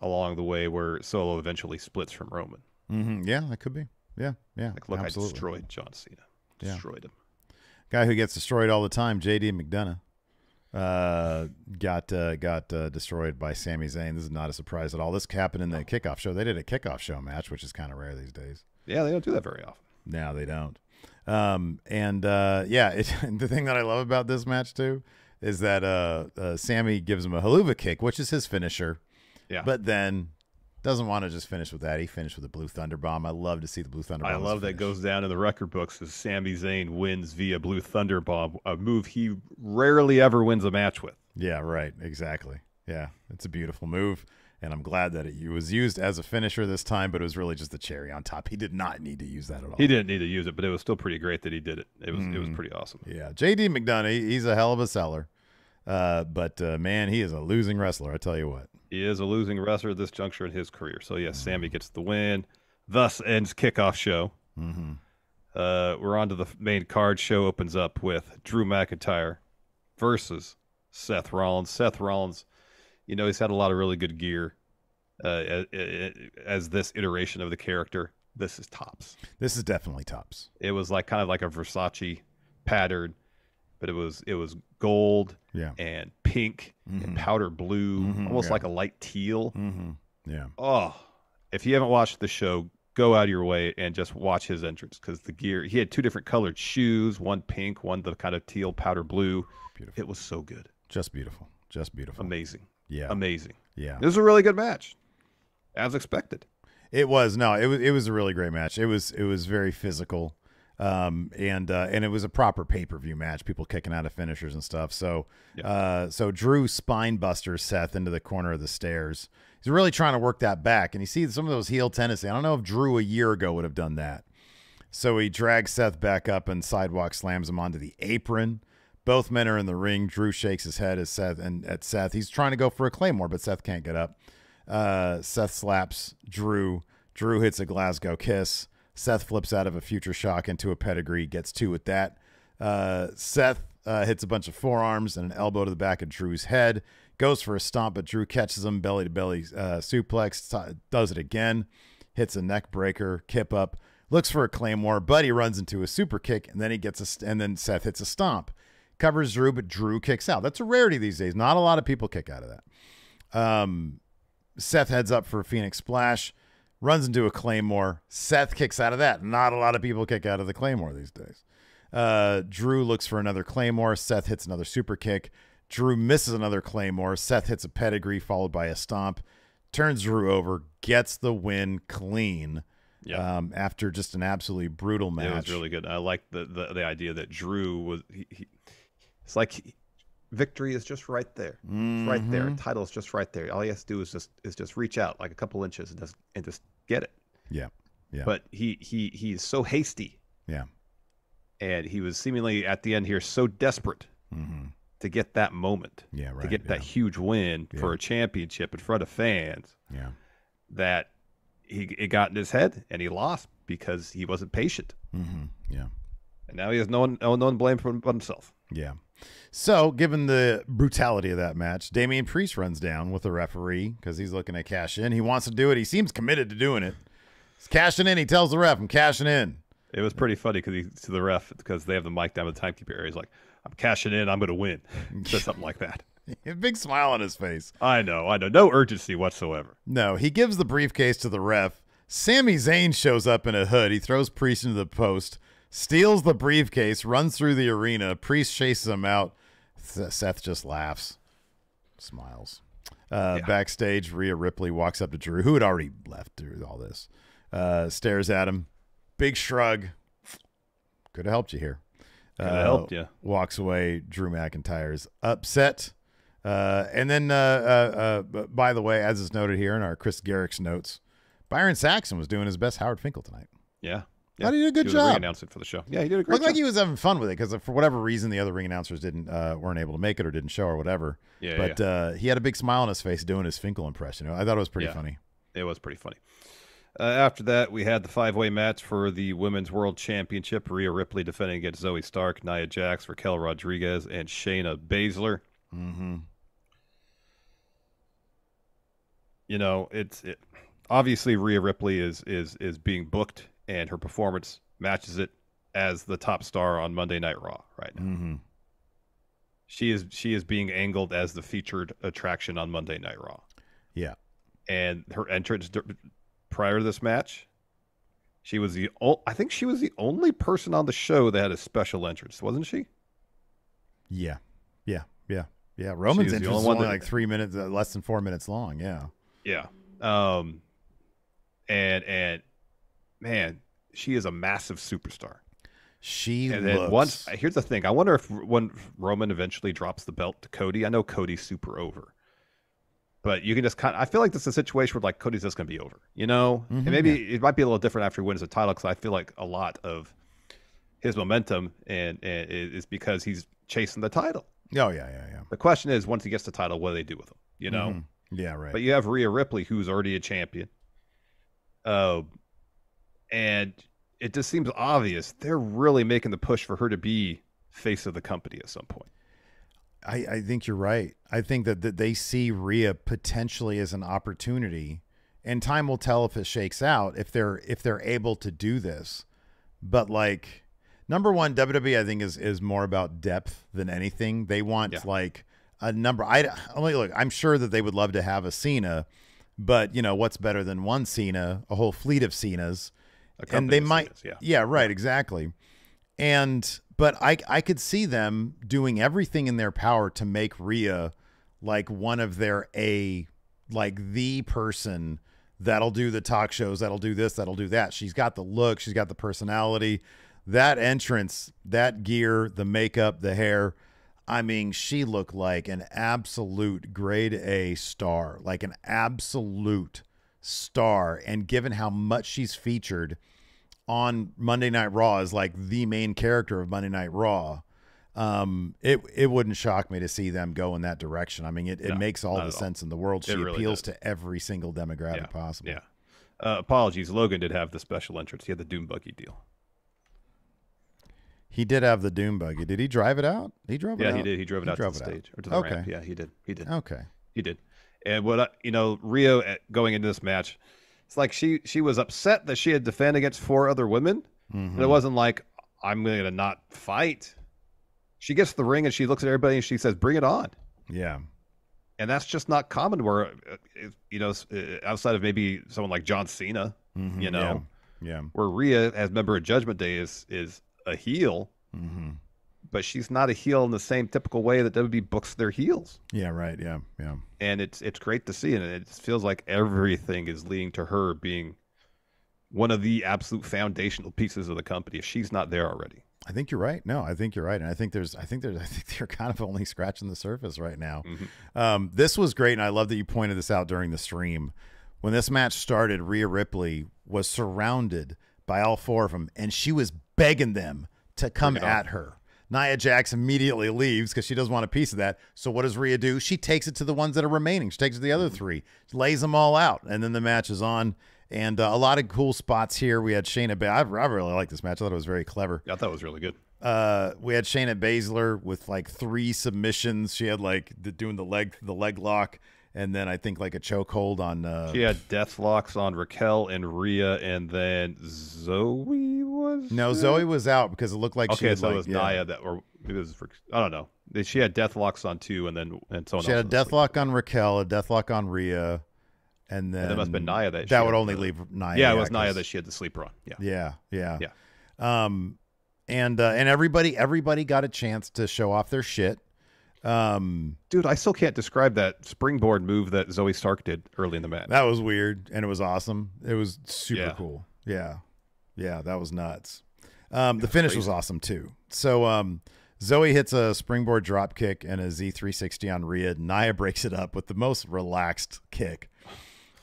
along the way where Solo eventually splits from Roman. Mm-hmm. Yeah, that could be. Yeah, yeah. Like, look, absolutely. I destroyed John Cena. Destroyed yeah. him. Guy who gets destroyed all the time, J D McDonough, uh, got uh, got uh, destroyed by Sami Zayn. This is not a surprise at all. This happened in the no. kickoff show. They did a kickoff show match, which is kind of rare these days. Yeah, they don't do that very often. No, they don't. Um, and, uh, yeah, it, the thing that I love about this match too, is that, uh, uh Sammy gives him a haluva kick, which is his finisher. Yeah. But then doesn't want to just finish with that. He finished with a blue thunder bomb. I love to see the blue thunder bomb. I love that goes down in the record books as Sami Zayn wins via blue thunder bomb, a move he rarely ever wins a match with. Yeah, right. Exactly. Yeah. It's a beautiful move. And I'm glad that it was used as a finisher this time, but it was really just the cherry on top. He did not need to use that at all. He didn't need to use it, but it was still pretty great that he did it. It was mm. it was pretty awesome. Yeah, J D McDonough, he's a hell of a seller, uh, but uh, man, he is a losing wrestler. I tell you what, he is a losing wrestler at this juncture in his career. So yes, mm. Sammy gets the win. Thus ends kickoff show. Mm-hmm. uh, we're on to the main card. Show opens up with Drew McIntyre versus Seth Rollins. Seth Rollins. You know, he's had a lot of really good gear uh, as, as this iteration of the character. This is tops. This is definitely tops. It was like kind of like a Versace pattern, but it was it was gold yeah. and pink mm-hmm. and powder blue, mm-hmm, almost yeah. like a light teal. Mm-hmm. Yeah. Oh, if you haven't watched the show, go out of your way and just watch his entrance, because the gear, he had two different colored shoes, one pink, one the kind of teal powder blue. Beautiful. It was so good. Just beautiful. Just beautiful. Amazing. Yeah. Amazing. Yeah. It was a really good match. As expected. It was. No, it was it was a really great match. It was it was very physical. Um and uh and it was a proper pay-per-view match, people kicking out of finishers and stuff. So yeah. uh so Drew spine busters Seth into the corner of the stairs. He's really trying to work that back. And you see some of those heel tendency. I don't know if Drew a year ago would have done that. So he drags Seth back up and sidewalk slams him onto the apron. Both men are in the ring. Drew shakes his head as Seth and at Seth. He's trying to go for a claymore, but Seth can't get up. Uh, Seth slaps Drew. Drew hits a Glasgow kiss. Seth flips out of a future shock into a pedigree. Gets two with that. Uh, Seth uh, hits a bunch of forearms and an elbow to the back of Drew's head. Goes for a stomp, but Drew catches him. Belly to belly uh, suplex. Does it again. Hits a neck breaker. Kip up. Looks for a claymore, but he runs into a super kick, and then he gets a and then Seth hits a stomp. Covers Drew, but Drew kicks out. That's a rarity these days. Not a lot of people kick out of that. Um, Seth heads up for a Phoenix Splash, runs into a Claymore. Seth kicks out of that. Not a lot of people kick out of the Claymore these days. Uh, Drew looks for another Claymore. Seth hits another super kick. Drew misses another Claymore. Seth hits a pedigree followed by a stomp. Turns Drew over. Gets the win clean. Yep. Um, after just an absolutely brutal match. It was really good. I like the, the, the idea that Drew was... He, he, it's like... He, victory is just right there. Mm-hmm. It's right there. Title's just right there. All he has to do is just is just reach out like a couple inches and just and just get it. Yeah. Yeah. But he he he is so hasty. Yeah. And he was seemingly at the end here so desperate mm-hmm. to get that moment. Yeah, right. To get yeah. that huge win yeah. for a championship in front of fans. Yeah. That he it got in his head and he lost because he wasn't patient. Mm-hmm. Yeah. And now he has no one, no one blame for himself. Yeah. So, given the brutality of that match, Damian Priest runs down with the referee because he's looking to cash in. He wants to do it. He seems committed to doing it. He's cashing in. He tells the ref, I'm cashing in. It was pretty funny because he to the ref because they have the mic down in the timekeeper area. He's like, I'm cashing in. I'm going to win. Says something like that. A big smile on his face. I know. I know. No urgency whatsoever. No, he gives the briefcase to the ref. Sami Zayn shows up in a hood. He throws Priest into the post. Steals the briefcase, runs through the arena. Priest chases him out. Seth just laughs, smiles. Uh, yeah. Backstage, Rhea Ripley walks up to Drew, who had already left through all this, uh, stares at him. Big shrug. Could have helped you here. Could have uh, helped you. Walks away. Drew McIntyre is upset. Uh, and then, uh, uh, uh, by the way, as is noted here in our Chris Garrick's notes, Byron Saxon was doing his best Howard Finkel tonight. Yeah. Yeah, he did a good job. He announced it for the show. Yeah, he did a great Looked job. Looked like he was having fun with it because for whatever reason, the other ring announcers didn't uh, weren't able to make it or didn't show or whatever. Yeah, but yeah. Uh, he had a big smile on his face doing his Finkel impression. I thought it was pretty yeah, funny. It was pretty funny. Uh, after that, we had the five-way match for the Women's World Championship. Rhea Ripley defending against Zoe Stark, Nia Jax, Raquel Rodriguez, and Shayna Baszler. Mm-hmm. You know, it's it, obviously Rhea Ripley is is is being booked. And her performance matches it as the top star on Monday Night Raw right now. Mm-hmm. She is she is being angled as the featured attraction on Monday Night Raw. Yeah, and her entrance prior to this match, she was the o- I think she was the only person on the show that had a special entrance, wasn't she? Yeah, yeah, yeah, yeah. Roman's entrance was only like three minutes, uh, less than four minutes long. Yeah, yeah. Um, and and. Man, she is a massive superstar. She and then looks... once here's the thing. I wonder if when Roman eventually drops the belt to Cody. I know Cody's super over, but you can just kind of, I feel like this is a situation where like Cody's just gonna be over, you know. Mm-hmm, and maybe yeah. it might be a little different after he wins the title because I feel like a lot of his momentum and, and is because he's chasing the title. Oh yeah, yeah, yeah. The question is once he gets the title, what do they do with him? You know? Mm-hmm. Yeah, right. But you have Rhea Ripley, who's already a champion. Uh. And it just seems obvious they're really making the push for her to be face of the company at some point. I, I think you're right. I think that, that they see Rhea potentially as an opportunity, and time will tell if it shakes out, if they're if they're able to do this. But like number one, W W E I think is is more about depth than anything. They want yeah. like a number. I only look. I'm sure that they would love to have a Cena, but you know what's better than one Cena? A whole fleet of Cenas. And they might, yeah. yeah, right, exactly. And, but I, I could see them doing everything in their power to make Rhea like one of their A, like the person that'll do the talk shows, that'll do this, that'll do that. She's got the look, she's got the personality, that entrance, that gear, the makeup, the hair. I mean, she looked like an absolute grade A star, like an absolute star, and given how much she's featured on Monday Night Raw as like the main character of Monday Night Raw, um, it it wouldn't shock me to see them go in that direction. I mean, it, it no, makes all the sense all. in the world. She really appeals does. to every single demographic yeah. possible. Yeah. Uh, apologies, Logan did have the special entrance. He had the Doom Buggy deal. He did have the Doom Buggy. Did he drive it out? He drove. Yeah, it out. he did. He drove it he out drove to the it stage out. or to the okay. ramp. Yeah, he did. He did. Okay. He did. And what, you know, Rhea going into this match, it's like she she was upset that she had to defend against four other women. Mm-hmm. And it wasn't like, I'm going to not fight. She gets to the ring and she looks at everybody and she says, bring it on. Yeah. And that's just not common where, you know, outside of maybe someone like John Cena, mm-hmm, you know, yeah. yeah, where Rhea as member of Judgment Day is, is a heel. Mm-hmm. but she's not a heel in the same typical way that W W E books their heels. Yeah, right. Yeah, yeah. And it's it's great to see, and it feels like everything is leading to her being one of the absolute foundational pieces of the company if she's not there already. I think you're right. No, I think you're right. And I think there's, I think there's, I think they're kind of only scratching the surface right now. Mm-hmm. Um, this was great. And I love that you pointed this out during the stream. When this match started, Rhea Ripley was surrounded by all four of them, and she was begging them to come at her. Nia Jax immediately leaves because she doesn't want a piece of that. So what does Rhea do? She takes it to the ones that are remaining. She takes it to the other three, she lays them all out. And then the match is on. And uh, a lot of cool spots here. We had Shayna Bay. I, I really like this match. I thought it was very clever. Yeah, I thought it was really good. Uh, we had Shayna Baszler with like three submissions. She had like the, doing the leg, the leg lock, and then I think like a chokehold on. Uh, she had death locks on Raquel and Rhea, and then Zoe was. No, there? Zoe was out because it looked like okay, she was so like, it was yeah. Nia that, or it was I don't know. She had death locks on two, and then and someone. She else had a death lock on Raquel, a death lock on Rhea. And then and that must have been Nia that that would only the, leave Nia. Yeah, it was yeah, Nia that she had the sleeper on. Yeah, yeah, yeah, yeah. Um, and uh, and everybody everybody got a chance to show off their shit. Um, dude, I still can't describe that springboard move that Zoe Stark did early in the match. That was weird, and it was awesome. It was super yeah. cool. Yeah, yeah, that was nuts. Um, yeah, the finish crazy. was awesome too. So um, Zoe hits a springboard drop kick and a Z three sixty on Rhea. Nia breaks it up with the most relaxed kick.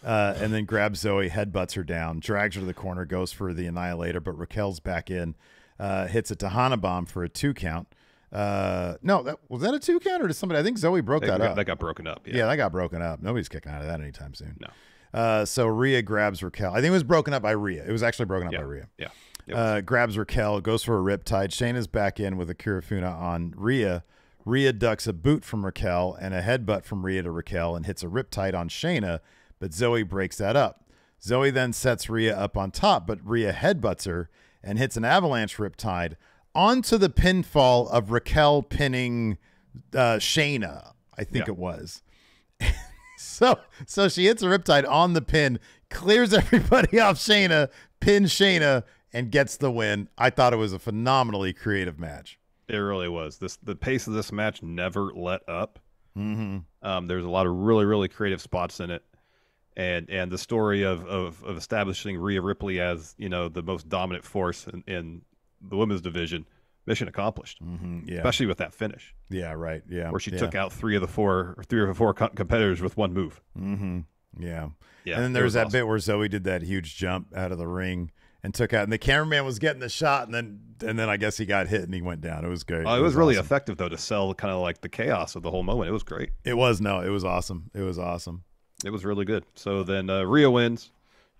Uh, and then grabs Zoe, headbutts her down, drags her to the corner, goes for the Annihilator, but Raquel's back in, uh, hits a Tahana Bomb for a two count. Uh, no, that, was that a two count or did somebody? I think Zoe broke that, that got, up. That got broken up. Yeah. yeah, that got broken up. Nobody's kicking out of that anytime soon. No. Uh, so Rhea grabs Raquel. I think it was broken up by Rhea. It was actually broken up yeah. by Rhea. Yeah. Uh, grabs Raquel, goes for a Riptide. Shayna's back in with a Kirifuna on Rhea. Rhea ducks a boot from Raquel and a headbutt from Rhea to Raquel and hits a Riptide on Shayna. But Zoe breaks that up. Zoe then sets Rhea up on top, but Rhea headbutts her and hits an avalanche Riptide onto the pinfall of Raquel pinning uh, Shayna, I think yeah. it was. so so she hits a Riptide on the pin, clears everybody off Shayna, pins Shayna, and gets the win. I thought it was a phenomenally creative match. It really was. This the pace of this match never let up. Mm-hmm. um, there's a lot of really, really creative spots in it. And and the story of, of of establishing Rhea Ripley as, you know, the most dominant force in, in the women's division, mission accomplished. Mm-hmm, yeah. Especially with that finish. Yeah, right. Yeah, where she yeah. took out three of the four, three of the four co competitors with one move. Mm-hmm. Yeah, yeah. And then there was, was that awesome. bit where Zoe did that huge jump out of the ring and took out, and the cameraman was getting the shot, and then and then I guess he got hit and he went down. It was great. Oh, it, it was, was really awesome. effective though to sell kind of like the chaos of the whole moment. It was great. It was no, it was awesome. It was awesome. It was really good. So then uh, Rhea wins,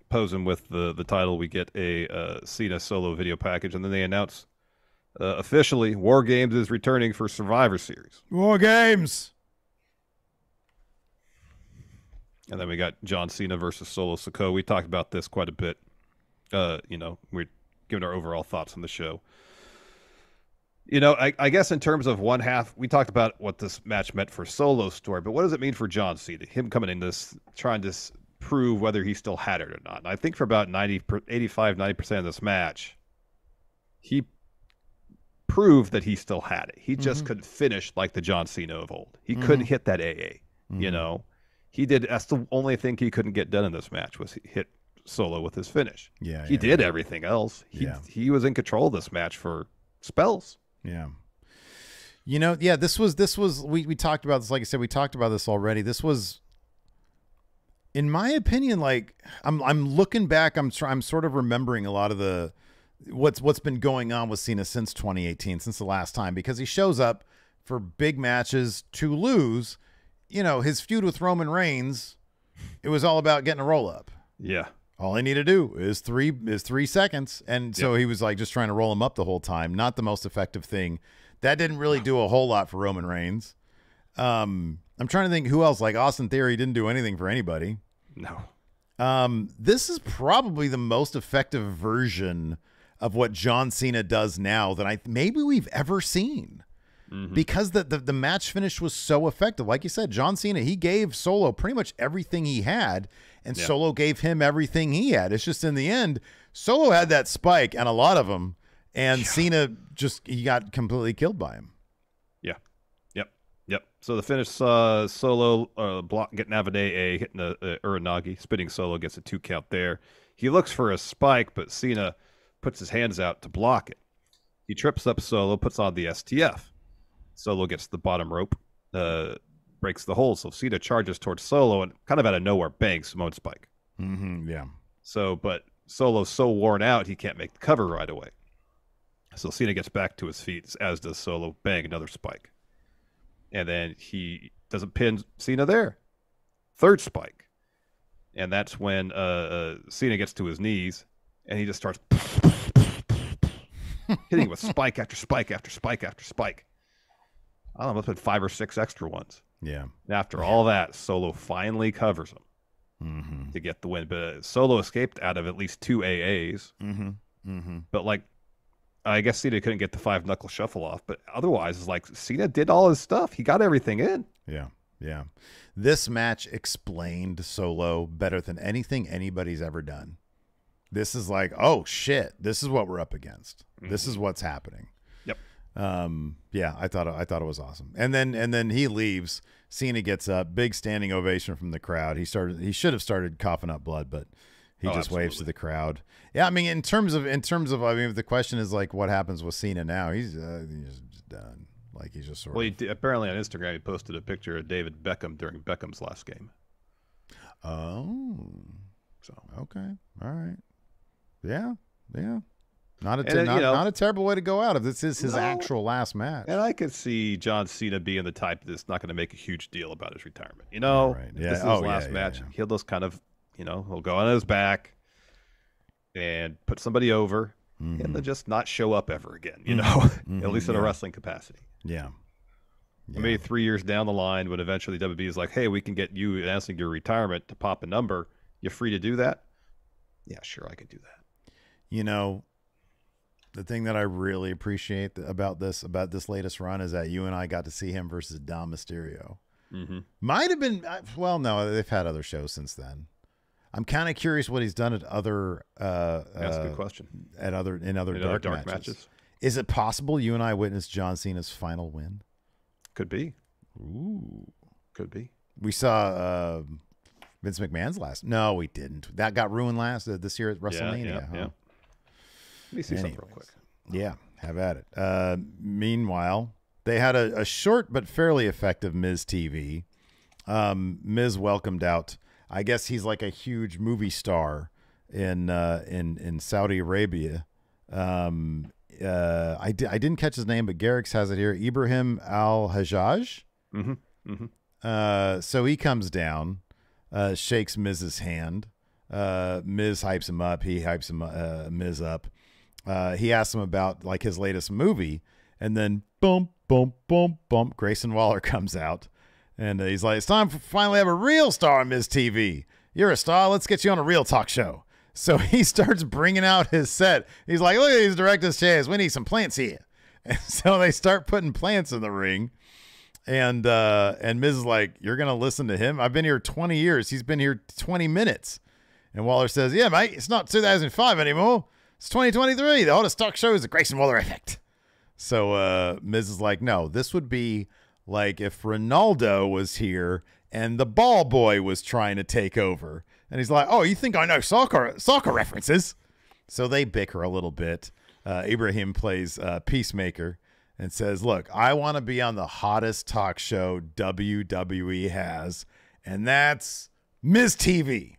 posing with the, the title. We get a uh, Cena solo video package, and then they announce uh, officially War Games is returning for Survivor Series. War Games! And then we got John Cena versus Solo Sikoa. We talked about this quite a bit. Uh, you know, we're giving our overall thoughts on the show. You know, I, I guess in terms of one half, we talked about what this match meant for Solo's story, but what does it mean for John Cena? Him coming in this, trying to prove whether he still had it or not. And I think for about ninety, eighty-five, ninety percent of this match, he proved that he still had it. He mm-hmm. just couldn't finish like the John Cena of old. He mm-hmm. couldn't hit that A A, mm-hmm. you know. He did, that's the only thing he couldn't get done in this match was hit Solo with his finish. Yeah, He yeah, did yeah. everything else. He, yeah. he was in control of this match for spells. Yeah. You know, yeah, this was, this was, we, we talked about this. Like I said, we talked about this already. This was, in my opinion, like I'm, I'm looking back, I'm I'm sort of remembering a lot of the, what's, what's been going on with Cena since twenty eighteen, since the last time, because he shows up for big matches to lose. You know, his feud with Roman Reigns, it was all about getting a roll up. Yeah. All I need to do is three is three seconds. And so yep. he was like just trying to roll him up the whole time. Not the most effective thing. That didn't really do a whole lot for Roman Reigns. Um, I'm trying to think who else. Like Austin Theory didn't do anything for anybody. No. Um, this is probably the most effective version of what John Cena does now that I maybe we've ever seen. Mm-hmm. Because the, the, the match finish was so effective. Like you said, John Cena, he gave Solo pretty much everything he had, and yeah. Solo gave him everything he had. It's just in the end, Solo had that spike and a lot of them, And yeah. Cena just, he got completely killed by him. Yeah. Yep. Yep. So the finish, uh, Solo, uh, block, getting Navide, hitting the uh, Uranagi, spinning Solo, gets a two count there. He looks for a spike, but Cena puts his hands out to block it. He trips up Solo, puts on the S T F. Solo gets the bottom rope, uh, breaks the hole. So Cena charges towards Solo and kind of out of nowhere, bang, Samoan spike. Mm-hmm, yeah. So, but Solo's so worn out, he can't make the cover right away. So Cena gets back to his feet, as does Solo, bang, another spike. And then he doesn't pin Cena there. Third spike. And that's when uh, uh, Cena gets to his knees, and he just starts hitting with spike after spike after spike after spike. I don't know, must have been five or six extra ones. Yeah. And after all that, Solo finally covers him mm-hmm. to get the win. But uh, Solo escaped out of at least two A As. Mm-hmm. Mm-hmm. But, like, I guess Cena couldn't get the five-knuckle shuffle off. But otherwise, it's like Cena did all his stuff. He got everything in. Yeah. Yeah. This match explained Solo better than anything anybody's ever done. This is like, oh shit, this is what we're up against. Mm-hmm. This is what's happening. Yep. Um, yeah, I thought I thought it was awesome. And then and then he leaves. Cena gets up, big standing ovation from the crowd. He started he should have started coughing up blood, but he oh, just absolutely. waves to the crowd. Yeah, I mean, in terms of in terms of I mean, if the question is like what happens with Cena now, he's uh, he's done. Like he's just sort well, of... he apparently on Instagram he posted a picture of David Beckham during Beckham's last game. Oh, so okay, all right, yeah, yeah. Not a te and, not, know, not a terrible way to go out if this is his no, actual last match. And I could see John Cena being the type that's not going to make a huge deal about his retirement. You know, right. yeah. this is oh, his last yeah, match. Yeah, yeah. He'll just kind of, you know, he'll go on his back and put somebody over. Mm-hmm. And then just not show up ever again, you know, mm-hmm. at least in yeah. a wrestling capacity. Yeah. yeah. Maybe three years down the line when eventually W W E is like, hey, we can get you announcing your retirement to pop a number. You're free to do that? Yeah, sure, I could do that. You know, the thing that I really appreciate about this, about this latest run is that you and I got to see him versus Dom Mysterio. Mm-hmm. Might have been, well, no, they've had other shows since then. I'm kind of curious what he's done at other. Uh, That's a good question. At other in other in dark, dark matches. matches, is it possible you and I witnessed John Cena's final win? Could be. Ooh, could be. We saw uh, Vince McMahon's last. No, we didn't. That got ruined last uh, this year at WrestleMania. Yeah, yeah, huh? yeah. Let me see Anyways. something real quick. Yeah, have at it. Uh, meanwhile, they had a, a short but fairly effective Miz T V. Um, Miz welcomed out. I guess he's like a huge movie star in uh, in in Saudi Arabia. Um, uh, I di I didn't catch his name, but Garrix has it here. Ibrahim Al-Hajjaj. Mm-hmm. Mm-hmm. Uh, so he comes down, uh, shakes Miz's hand. Uh, Miz hypes him up. He hypes him uh, Miz up. Uh, he asks him about like his latest movie, and then boom, boom, boom, boom. Grayson Waller comes out. And he's like, it's time for finally have a real star on Miz T V. You're a star. Let's get you on a real talk show. So he starts bringing out his set. He's like, look at these director's chairs. We need some plants here. And so they start putting plants in the ring. And uh, and Miz is like, you're going to listen to him? I've been here twenty years. He's been here twenty minutes. And Waller says, yeah, mate, it's not two thousand five anymore. It's twenty twenty-three. The hottest talk show is the Grayson Waller effect. So uh, Miz is like, no, this would be like if Ronaldo was here and the ball boy was trying to take over. And he's like, oh, you think I know soccer soccer references? So they bicker a little bit. Uh, Ibrahim plays uh, Peacemaker and says, look, I want to be on the hottest talk show W W E has, and that's Miz T V.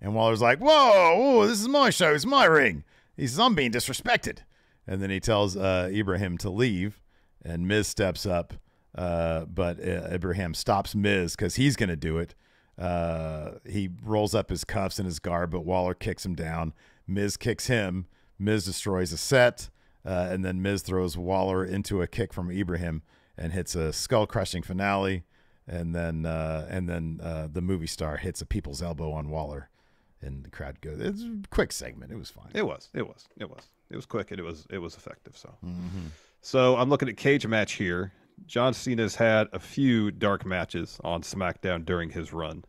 And Waller's like, whoa, whoa, this is my show. It's my ring. He says, I'm being disrespected. And then he tells uh, Ibrahim to leave, and Miz steps up. Uh, but uh, Ibrahim stops Miz because he's going to do it. Uh, he rolls up his cuffs and his guard, but Waller kicks him down. Miz kicks him. Miz destroys a set, uh, and then Miz throws Waller into a kick from Ibrahim and hits a skull-crushing finale. And then, uh, and then uh, the movie star hits a people's elbow on Waller, and the crowd goes. It's a quick segment. It was fine. It was. It was. It was. It was quick, and it was. It was effective. So, mm-hmm. so I'm looking at cage match here. John Cena's had a few dark matches on SmackDown during his run.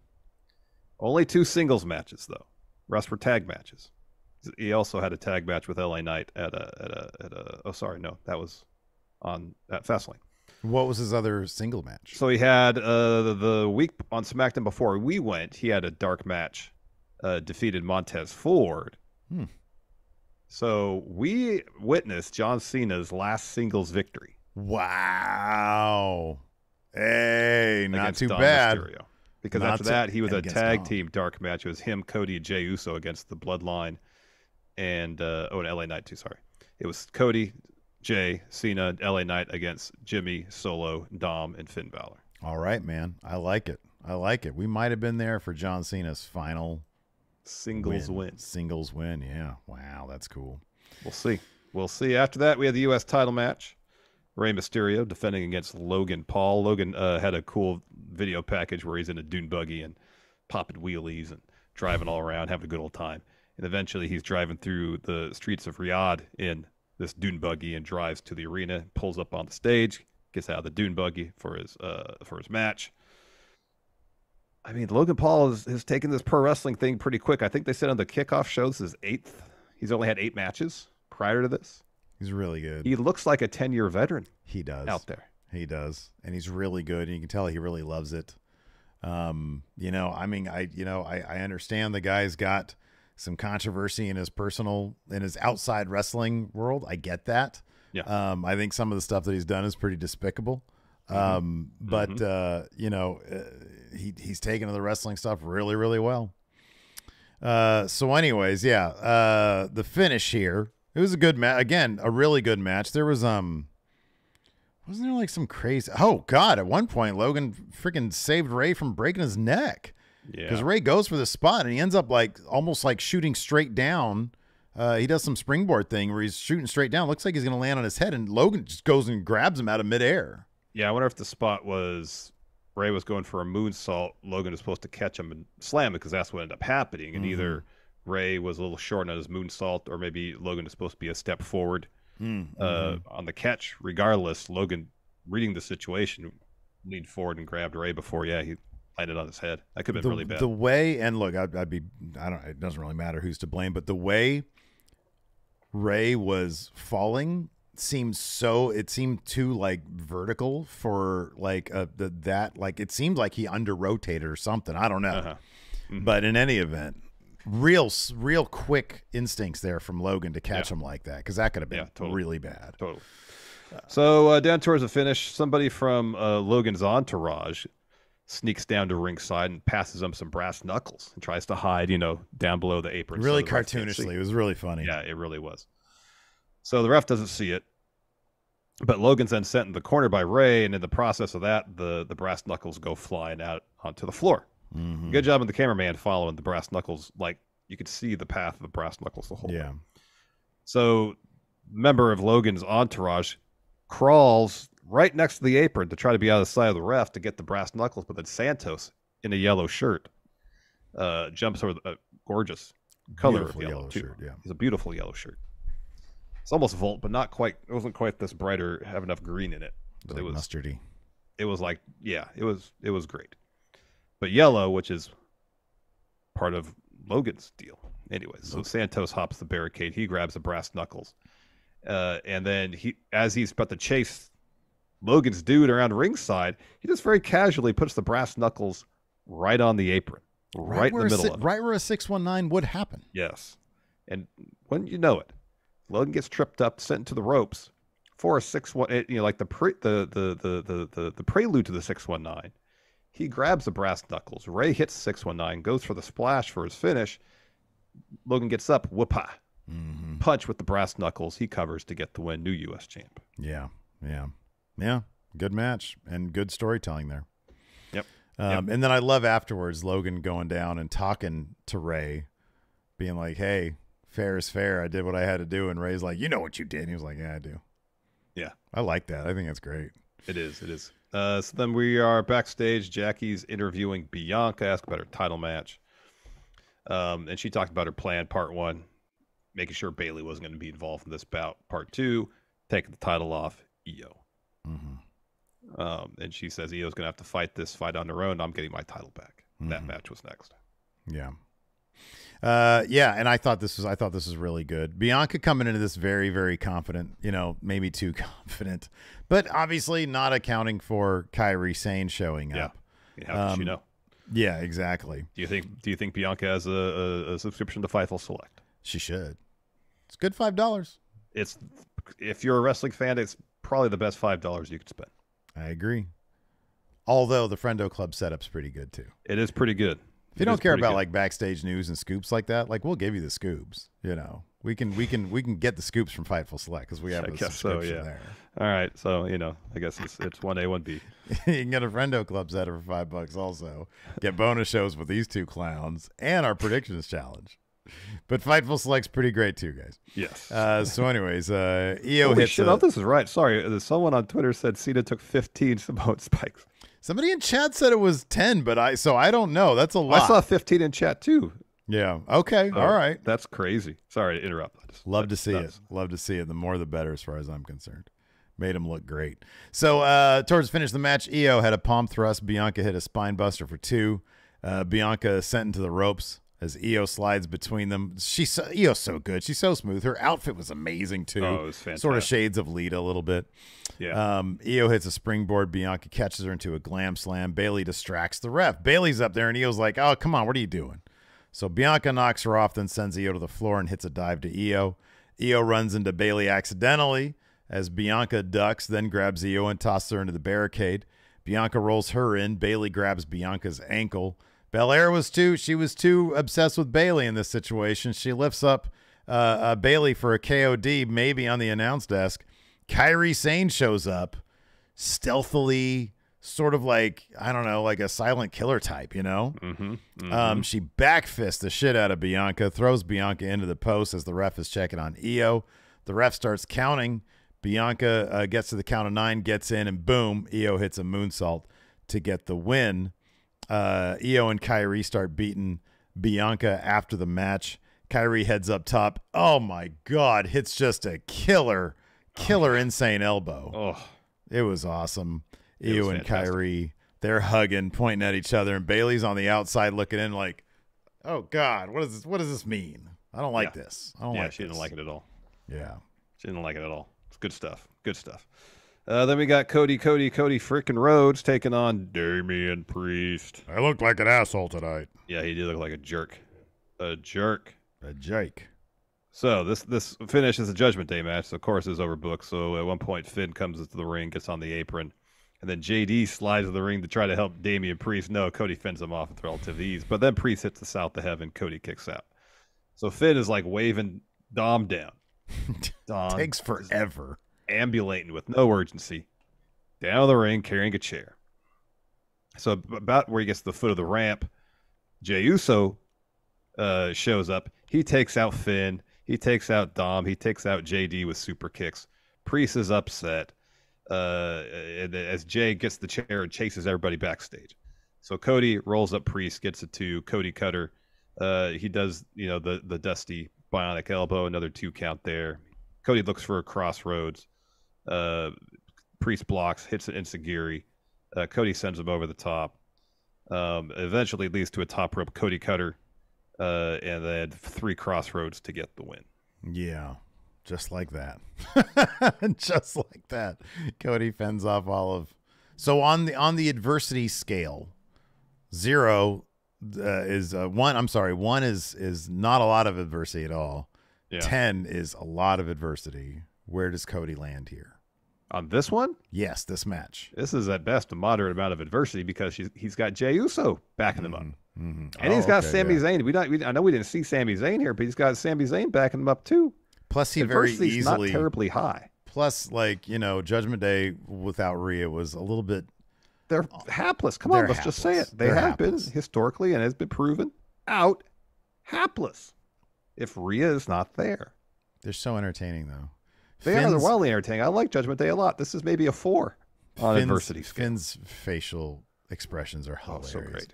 Only two singles matches, though. Wrestler tag matches. He also had a tag match with L A Knight at a at a at a. Oh, sorry, no, that was on at Fastlane. What was his other single match? So he had uh, the week on SmackDown before we went, he had a dark match, uh, defeated Montez Ford. Hmm. So we witnessed John Cena's last singles victory. Wow. Hey, not too Don bad. Mysterio. Because not after that, he was a tag Don. team dark match. It was him, Cody, and Jey Uso against the Bloodline and, uh, oh, and L A Knight too, sorry. It was Cody, Jey, Cena, L A Knight against Jimmy, Solo, Dom, and Finn Balor. All right, man. I like it. I like it. We might have been there for John Cena's final singles win. win. Singles win, yeah. Wow, that's cool. We'll see. We'll see. After that, we had the U S title match. Rey Mysterio defending against Logan Paul. Logan uh, had a cool video package where he's in a dune buggy and popping wheelies and driving all around, having a good old time. And eventually, he's driving through the streets of Riyadh in this dune buggy and drives to the arena, pulls up on the stage, gets out of the dune buggy for his uh for his match. I mean, Logan Paul is, has taken this pro wrestling thing pretty quick. I think they said on the kickoff show this is eighth. He's only had eight matches prior to this. He's really good. He looks like a ten-year veteran. He does. Out there. He does. And he's really good. And you can tell he really loves it. Um, you know, I mean, I you know, I, I understand the guy's got some controversy in his personal, in his outside wrestling world. I get that. Yeah. Um, I think some of the stuff that he's done is pretty despicable. Mm-hmm. Um, but, mm-hmm. uh, you know, uh, he, he's taken to the wrestling stuff really, really well. Uh, so anyways, yeah, uh, the finish here, it was a good match. Again, a really good match. There was, um, wasn't there like some crazy, oh God, at one point, Logan freaking saved Rey from breaking his neck. Yeah, because Rey goes for the spot and he ends up like almost like shooting straight down. Uh, he does some springboard thing where he's shooting straight down. Looks like he's going to land on his head, and Logan just goes and grabs him out of midair. Yeah, I wonder if the spot was Rey was going for a moonsault. Logan was supposed to catch him and slam it because that's what ended up happening. And mm-hmm. either Rey was a little short on his moonsault, or maybe Logan was supposed to be a step forward mm-hmm. uh, on the catch. Regardless, Logan, reading the situation, leaned forward and grabbed Rey before, yeah, he landed on his head. That could have been the, really bad. The way, and look, I'd, I'd be, I don't, it doesn't really matter who's to blame, but the way Rey was falling seemed so, it seemed too like vertical for like a, the, that, like it seemed like he under rotated or something. I don't know. Uh-huh. Mm-hmm. But in any event, real, real quick instincts there from Logan to catch yeah. him like that, because that could have been yeah, totally. really bad. Totally. So uh, down towards the finish, somebody from uh, Logan's entourage sneaks down to ringside and passes him some brass knuckles and tries to hide, you know, down below the apron. Really cartoonishly. It was really funny. Yeah, it really was. So the ref doesn't see it, but Logan's then sent in the corner by Rey, and in the process of that, the, the brass knuckles go flying out onto the floor. Mm-hmm. Good job on the cameraman following the brass knuckles. Like, you could see the path of the brass knuckles the whole yeah. time. So member of Logan's entourage crawls right next to the apron to try to be out of the side of the ref to get the brass knuckles, but then Santos in a yellow shirt uh, jumps over the uh, gorgeous color beautiful of yellow, yellow shirt. Yeah. It's a beautiful yellow shirt. It's almost Volt, but not quite. It wasn't quite this bright or have enough green in it. But it was mustardy. It was like, yeah, it was it was great. But yellow, which is part of Logan's deal. Anyways, so Santos hops the barricade. He grabs the brass knuckles. Uh, and then he, as he's about to chase Logan's dude around ringside, he just very casually puts the brass knuckles right on the apron, right, right in the middle a, of it. Right where a six one nine would happen. Yes. And when you know it, Logan gets tripped up, sent to the ropes for a six one nine, you know, like the pre, the, the, the, the, the, the prelude to the six one nine. He grabs the brass knuckles. Rey hits six one nine, goes for the splash for his finish. Logan gets up, whoop-ha. Mm-hmm. Punch with the brass knuckles. He covers to get the win. New U S champ. Yeah, yeah. Yeah, good match and good storytelling there. Yep. Um, yep. And then I love afterwards Logan going down and talking to Rey, being like, hey, fair is fair. I did what I had to do. And Rey's like, you know what you did. And he was like, yeah, I do. Yeah. I like that. I think that's great. It is. It is. Uh, so then we are backstage. Jackie's interviewing Bianca, asked about her title match. Um, and she talked about her plan, part one, making sure Bayley wasn't going to be involved in this bout. Part two, taking the title off Io. Mm-hmm. um, and she says Io's gonna have to fight this fight on her own. I'm getting my title back. Mm-hmm. That match was next. Yeah. Uh, yeah, and I thought this was I thought this was really good. Bianca coming into this very, very confident, you know, maybe too confident, but obviously not accounting for Kairi Sane showing yeah. up. How um, did you know? Yeah, exactly. Do you think Do you think Bianca has a, a, a subscription to Fightful Select? She should. It's a good five dollars. It's if you're a wrestling fan, it's probably the best five dollars you could spend. I agree. Although the Friendo Club setup's pretty good too. It is pretty good. If you it don't care about good. like backstage news and scoops like that, like we'll give you the scoops. You know, we can we can we can get the scoops from Fightful Select because we have I a subscription so, yeah. there. All right, so you know, I guess it's it's one A, one B. You can get a Friendo Club set for five bucks. Also, get bonus shows with these two clowns and our predictions challenge. But Fightful Select's pretty great too, guys. Yes. Uh, so, anyways, uh, E O Holy hits. Shit, a, oh, this is right. Sorry, someone on Twitter said Cena took fifteen Samoan spikes. Somebody in chat said it was ten, but I so I don't know. That's a lot. I saw fifteen in chat too. Yeah. Okay. Oh, all right. That's crazy. Sorry to interrupt. I just, Love to see nuts. it. Love to see it. The more the better, as far as I'm concerned. Made him look great. So uh, towards the finish of the match, E O had a palm thrust. Bianca hit a spine buster for two. Uh, Bianca sent into the ropes as E O slides between them. She's so, E O's so good. She's so smooth. Her outfit was amazing too. Oh, it was fantastic. Sort of shades of Lita a little bit. Yeah. Um, E O hits a springboard. Bianca catches her into a glam slam. Bayley distracts the ref. Bayley's up there, and E O's like, "Oh, come on, what are you doing?" So Bianca knocks her off, then sends E O to the floor and hits a dive to E O. E O runs into Bayley accidentally as Bianca ducks, then grabs E O and tosses her into the barricade. Bianca rolls her in. Bayley grabs Bianca's ankle. Belair was too, she was too obsessed with Bayley in this situation. She lifts up uh, uh, Bayley for a K O D, maybe on the announce desk. Kairi Sane shows up stealthily, sort of like, I don't know, like a silent killer type, you know? Mm-hmm, mm-hmm. Um, she backfists the shit out of Bianca, throws Bianca into the post as the ref is checking on E O. The ref starts counting. Bianca uh, gets to the count of nine, gets in, and boom, E O hits a moonsault to get the win. Uh, E O and Kairi start beating Bianca after the match. Kairi heads up top. Oh my God, hits just a killer, killer oh, insane elbow. Oh, it was awesome. It E O was and Kairi, they're hugging, pointing at each other, and Bayley's on the outside looking in, like, "Oh God, what is this? What does this mean? I don't like yeah. this. I don't yeah, like." Yeah, she this. didn't like it at all. Yeah, she didn't like it at all. It's good stuff. Good stuff. Uh, then we got Cody, Cody, Cody frickin' Rhodes taking on Damian Priest. I looked like an asshole tonight. Yeah, he did look like a jerk. A jerk. A jake. So this this finish is a Judgment Day match. So of course it's overbooked. So at one point, Finn comes into the ring, gets on the apron, and then J D slides to the ring to try to help Damian Priest. No, Cody fends him off with relative ease. But then Priest hits the South of Heaven. Cody kicks out. So Finn is like waving Dom down. Dom takes forever. Ambulating with no urgency down the ring, carrying a chair. So about where he gets to the foot of the ramp, Jey Uso uh, shows up. He takes out Finn. He takes out Dom. He takes out J D with super kicks. Priest is upset uh, as Jey gets the chair and chases everybody backstage. So Cody rolls up Priest, gets a two. Cody Cutter. Uh, he does, you know, the the dusty bionic elbow, another two count there. Cody looks for a crossroads. Uh, Priest blocks, hits an Enziguri. Uh, Cody sends him over the top. Um, eventually leads to a top rope Cody Cutter, uh, and then three crossroads to get the win. Yeah, just like that. Just like that. Cody fends off all of. So on the on the adversity scale, zero uh, is uh, one. I'm sorry, one is is not a lot of adversity at all. Yeah. ten is a lot of adversity. Where does Cody land here? On this one? Yes, this match. This is at best a moderate amount of adversity because she's, he's got Jey Uso backing mm-hmm. him up. Mm-hmm. And oh, he's got okay, Sami yeah. Zayn. We don't, we, I know we didn't see Sami Zayn here, but he's got Sami Zayn backing him up too. Plus, he Adversity's very easily. not terribly high. Plus, like, you know, Judgment Day without Rhea was a little bit. They're hapless. Come on, let's hapless. just say it. They they're have hapless. been historically and has been proven out hapless if Rhea is not there. They're so entertaining, though. They Finn's, are. They're wildly entertaining. I like Judgment Day a lot. This is maybe a four on Finn's, adversity scale. Finn's facial expressions are hilarious. Oh, so great.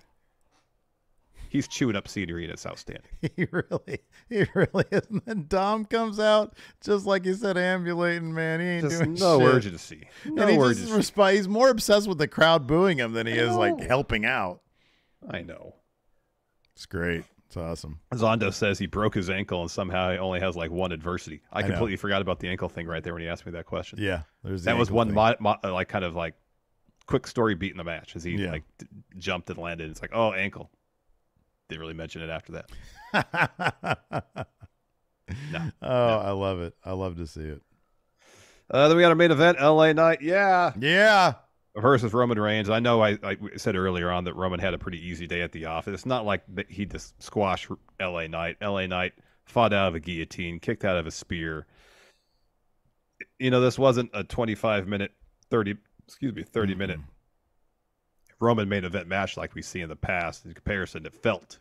He's chewing up scenery and it's outstanding. He really, he really is. And then Dom comes out, just like you said, ambulating, man. He ain't just doing no shit. urgency. No and he urgency. Just he's more obsessed with the crowd booing him than he I is know. like helping out. I know. It's great. It's awesome. Zondo says he broke his ankle and somehow he only has like one adversity. I, I completely know. forgot about the ankle thing right there when you asked me that question. Yeah, there's the that was one mo- mo- like kind of like quick story beat in the match as he yeah. like d- jumped and landed. It's like, oh, ankle. Didn't really mention it after that. no. Oh, no. I love it. I love to see it. Uh, then we got our main event, L A Knight. Yeah, yeah. Versus Roman Reigns. I know I, I said earlier on that Roman had a pretty easy day at the office. It's not like he just squashed L A Knight. L A Knight fought out of a guillotine, kicked out of a spear. You know, this wasn't a twenty-five minute, thirty, excuse me, thirty mm-hmm. minute Roman main event match like we see in the past. In comparison, it felt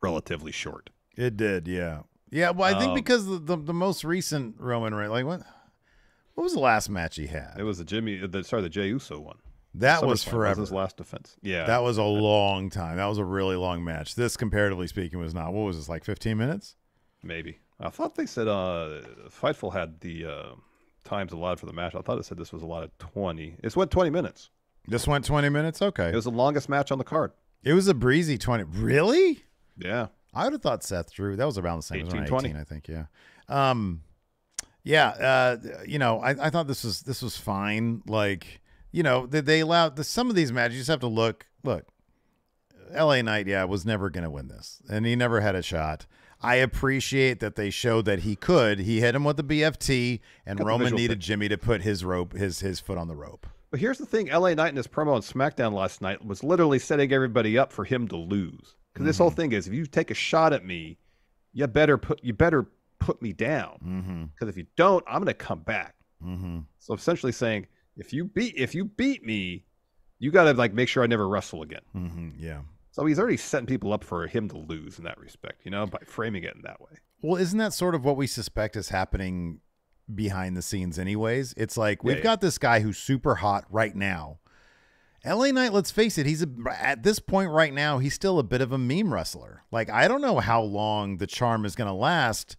relatively short. It did, yeah. Yeah, well, I think um, because the, the, the most recent Roman Reigns, like what? What was the last match he had? It was the Jimmy, the, sorry, the Jey Uso one. That was forever. That was his last defense. Yeah. That was a long time. That was a really long match. This, comparatively speaking, was not. What was this, like fifteen minutes? Maybe. I thought they said uh, Fightful had the uh, times allowed for the match. I thought it said this was allowed at twenty. It went twenty minutes. This went twenty minutes? Okay. It was the longest match on the card. It was a breezy twenty. Really? Yeah. I would have thought Seth Drew. That was around the same. eighteen, twenty. I think, yeah. Um. Yeah, uh, you know, I, I thought this was this was fine. Like, you know, they, they allowed the, some of these matches. You just have to look. Look, L A Knight, yeah, was never going to win this, and he never had a shot. I appreciate that they showed that he could. He hit him with the B F T, and Got Roman needed thing. Jimmy to put his rope, his his foot on the rope. But here's the thing: L A Knight in his promo on SmackDown last night was literally setting everybody up for him to lose. Because mm-hmm. this whole thing is, if you take a shot at me, you better put you better. put me down, because mm-hmm. if you don't, I'm gonna come back. Mm-hmm. So essentially saying, if you beat if you beat me, you gotta like make sure I never wrestle again. Mm-hmm. Yeah. So he's already setting people up for him to lose in that respect, you know, by framing it in that way. Well, isn't that sort of what we suspect is happening behind the scenes, anyways? It's like we've yeah, got yeah. this guy who's super hot right now. L A Knight, let's face it, he's a, at this point right now, he's still a bit of a meme wrestler. Like, I don't know how long the charm is gonna last.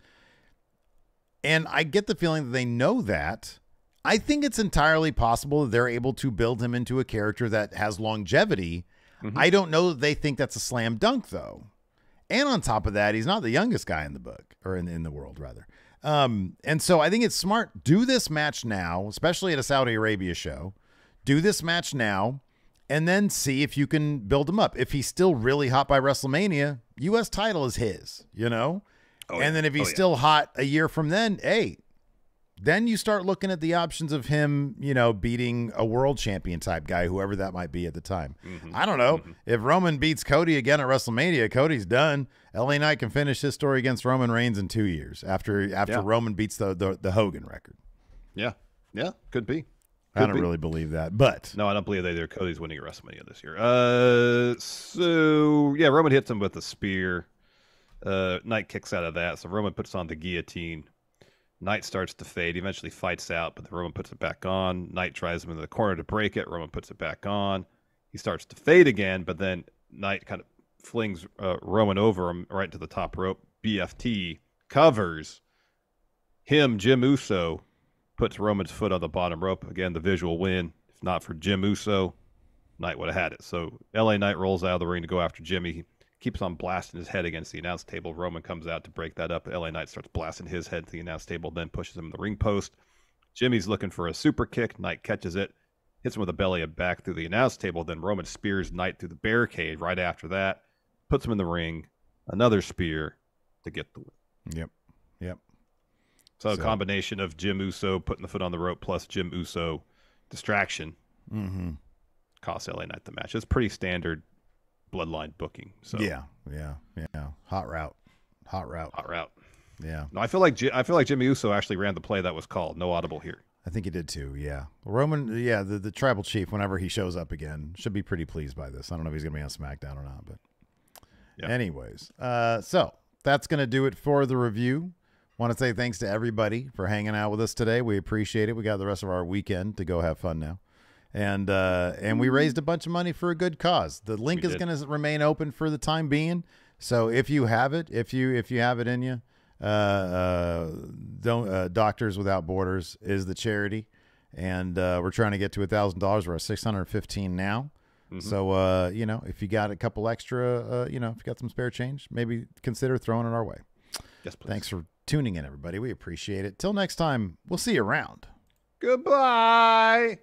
And I get the feeling that they know that. I think it's entirely possible that they're able to build him into a character that has longevity. Mm-hmm. I don't know that they think that's a slam dunk, though. And on top of that, he's not the youngest guy in the book, or in, in the world, rather. Um, and so I think it's smart. Do this match now, especially at a Saudi Arabia show. Do this match now, and then see if you can build him up. If he's still really hot by WrestleMania, U S title is his, you know? Oh, and yeah. then if he's oh, still yeah. hot a year from then, hey, then you start looking at the options of him, you know, beating a world champion type guy, whoever that might be at the time. Mm-hmm. I don't know. Mm-hmm. If Roman beats Cody again at WrestleMania, Cody's done. L A Knight can finish his story against Roman Reigns in two years after after yeah. Roman beats the, the, the Hogan record. Yeah. Yeah, could be. Could I don't be. really believe that, but... No, I don't believe that either. Cody's winning at WrestleMania this year. Uh, So, yeah, Roman hits him with a spear. Uh, Knight kicks out of that, so Roman puts on the guillotine. Knight starts to fade, eventually fights out, but then Roman puts it back on. Knight drives him into the corner to break it. Roman puts it back on. He starts to fade again, but then Knight kind of flings uh, Roman over him right to the top rope. B F T covers him. Jim Uso puts Roman's foot on the bottom rope. Again, the visual win. If not for Jim Uso, Knight would have had it. So L A Knight rolls out of the ring to go after Jimmy. Keeps on blasting his head against the announce table. Roman comes out to break that up. L A Knight starts blasting his head to the announce table, then pushes him to the ring post. Jimmy's looking for a super kick. Knight catches it, hits him with a belly and back through the announce table. Then Roman spears Knight through the barricade right after that, puts him in the ring. Another spear to get the win. Yep. Yep. So, so. a combination of Jim Uso putting the foot on the rope plus Jim Uso distraction mm-hmm. cost L A Knight the match. It's pretty standard Bloodline booking. So yeah, yeah, yeah. Hot route, hot route, hot route. Yeah. No, I feel like G- I feel like Jimmy Uso actually ran the play that was called. No audible here. I think he did too. Yeah, Roman. Yeah, the, the tribal chief. Whenever he shows up again, should be pretty pleased by this. I don't know if he's gonna be on SmackDown or not, but yeah. anyways, uh, so that's gonna do it for the review. Want to say thanks to everybody for hanging out with us today. We appreciate it. We got the rest of our weekend to go have fun now. And uh, and we raised a bunch of money for a good cause. The link we is going to remain open for the time being. So if you have it, if you if you have it in you, uh, uh, don't uh, Doctors Without Borders is the charity, and uh, we're trying to get to a thousand dollars. We're at six hundred fifteen now. Mm-hmm. So, uh, you know, if you got a couple extra, uh, you know, if you got some spare change, maybe consider throwing it our way. Yes, please. Thanks for tuning in, everybody. We appreciate it. Till next time, we'll see you around. Goodbye.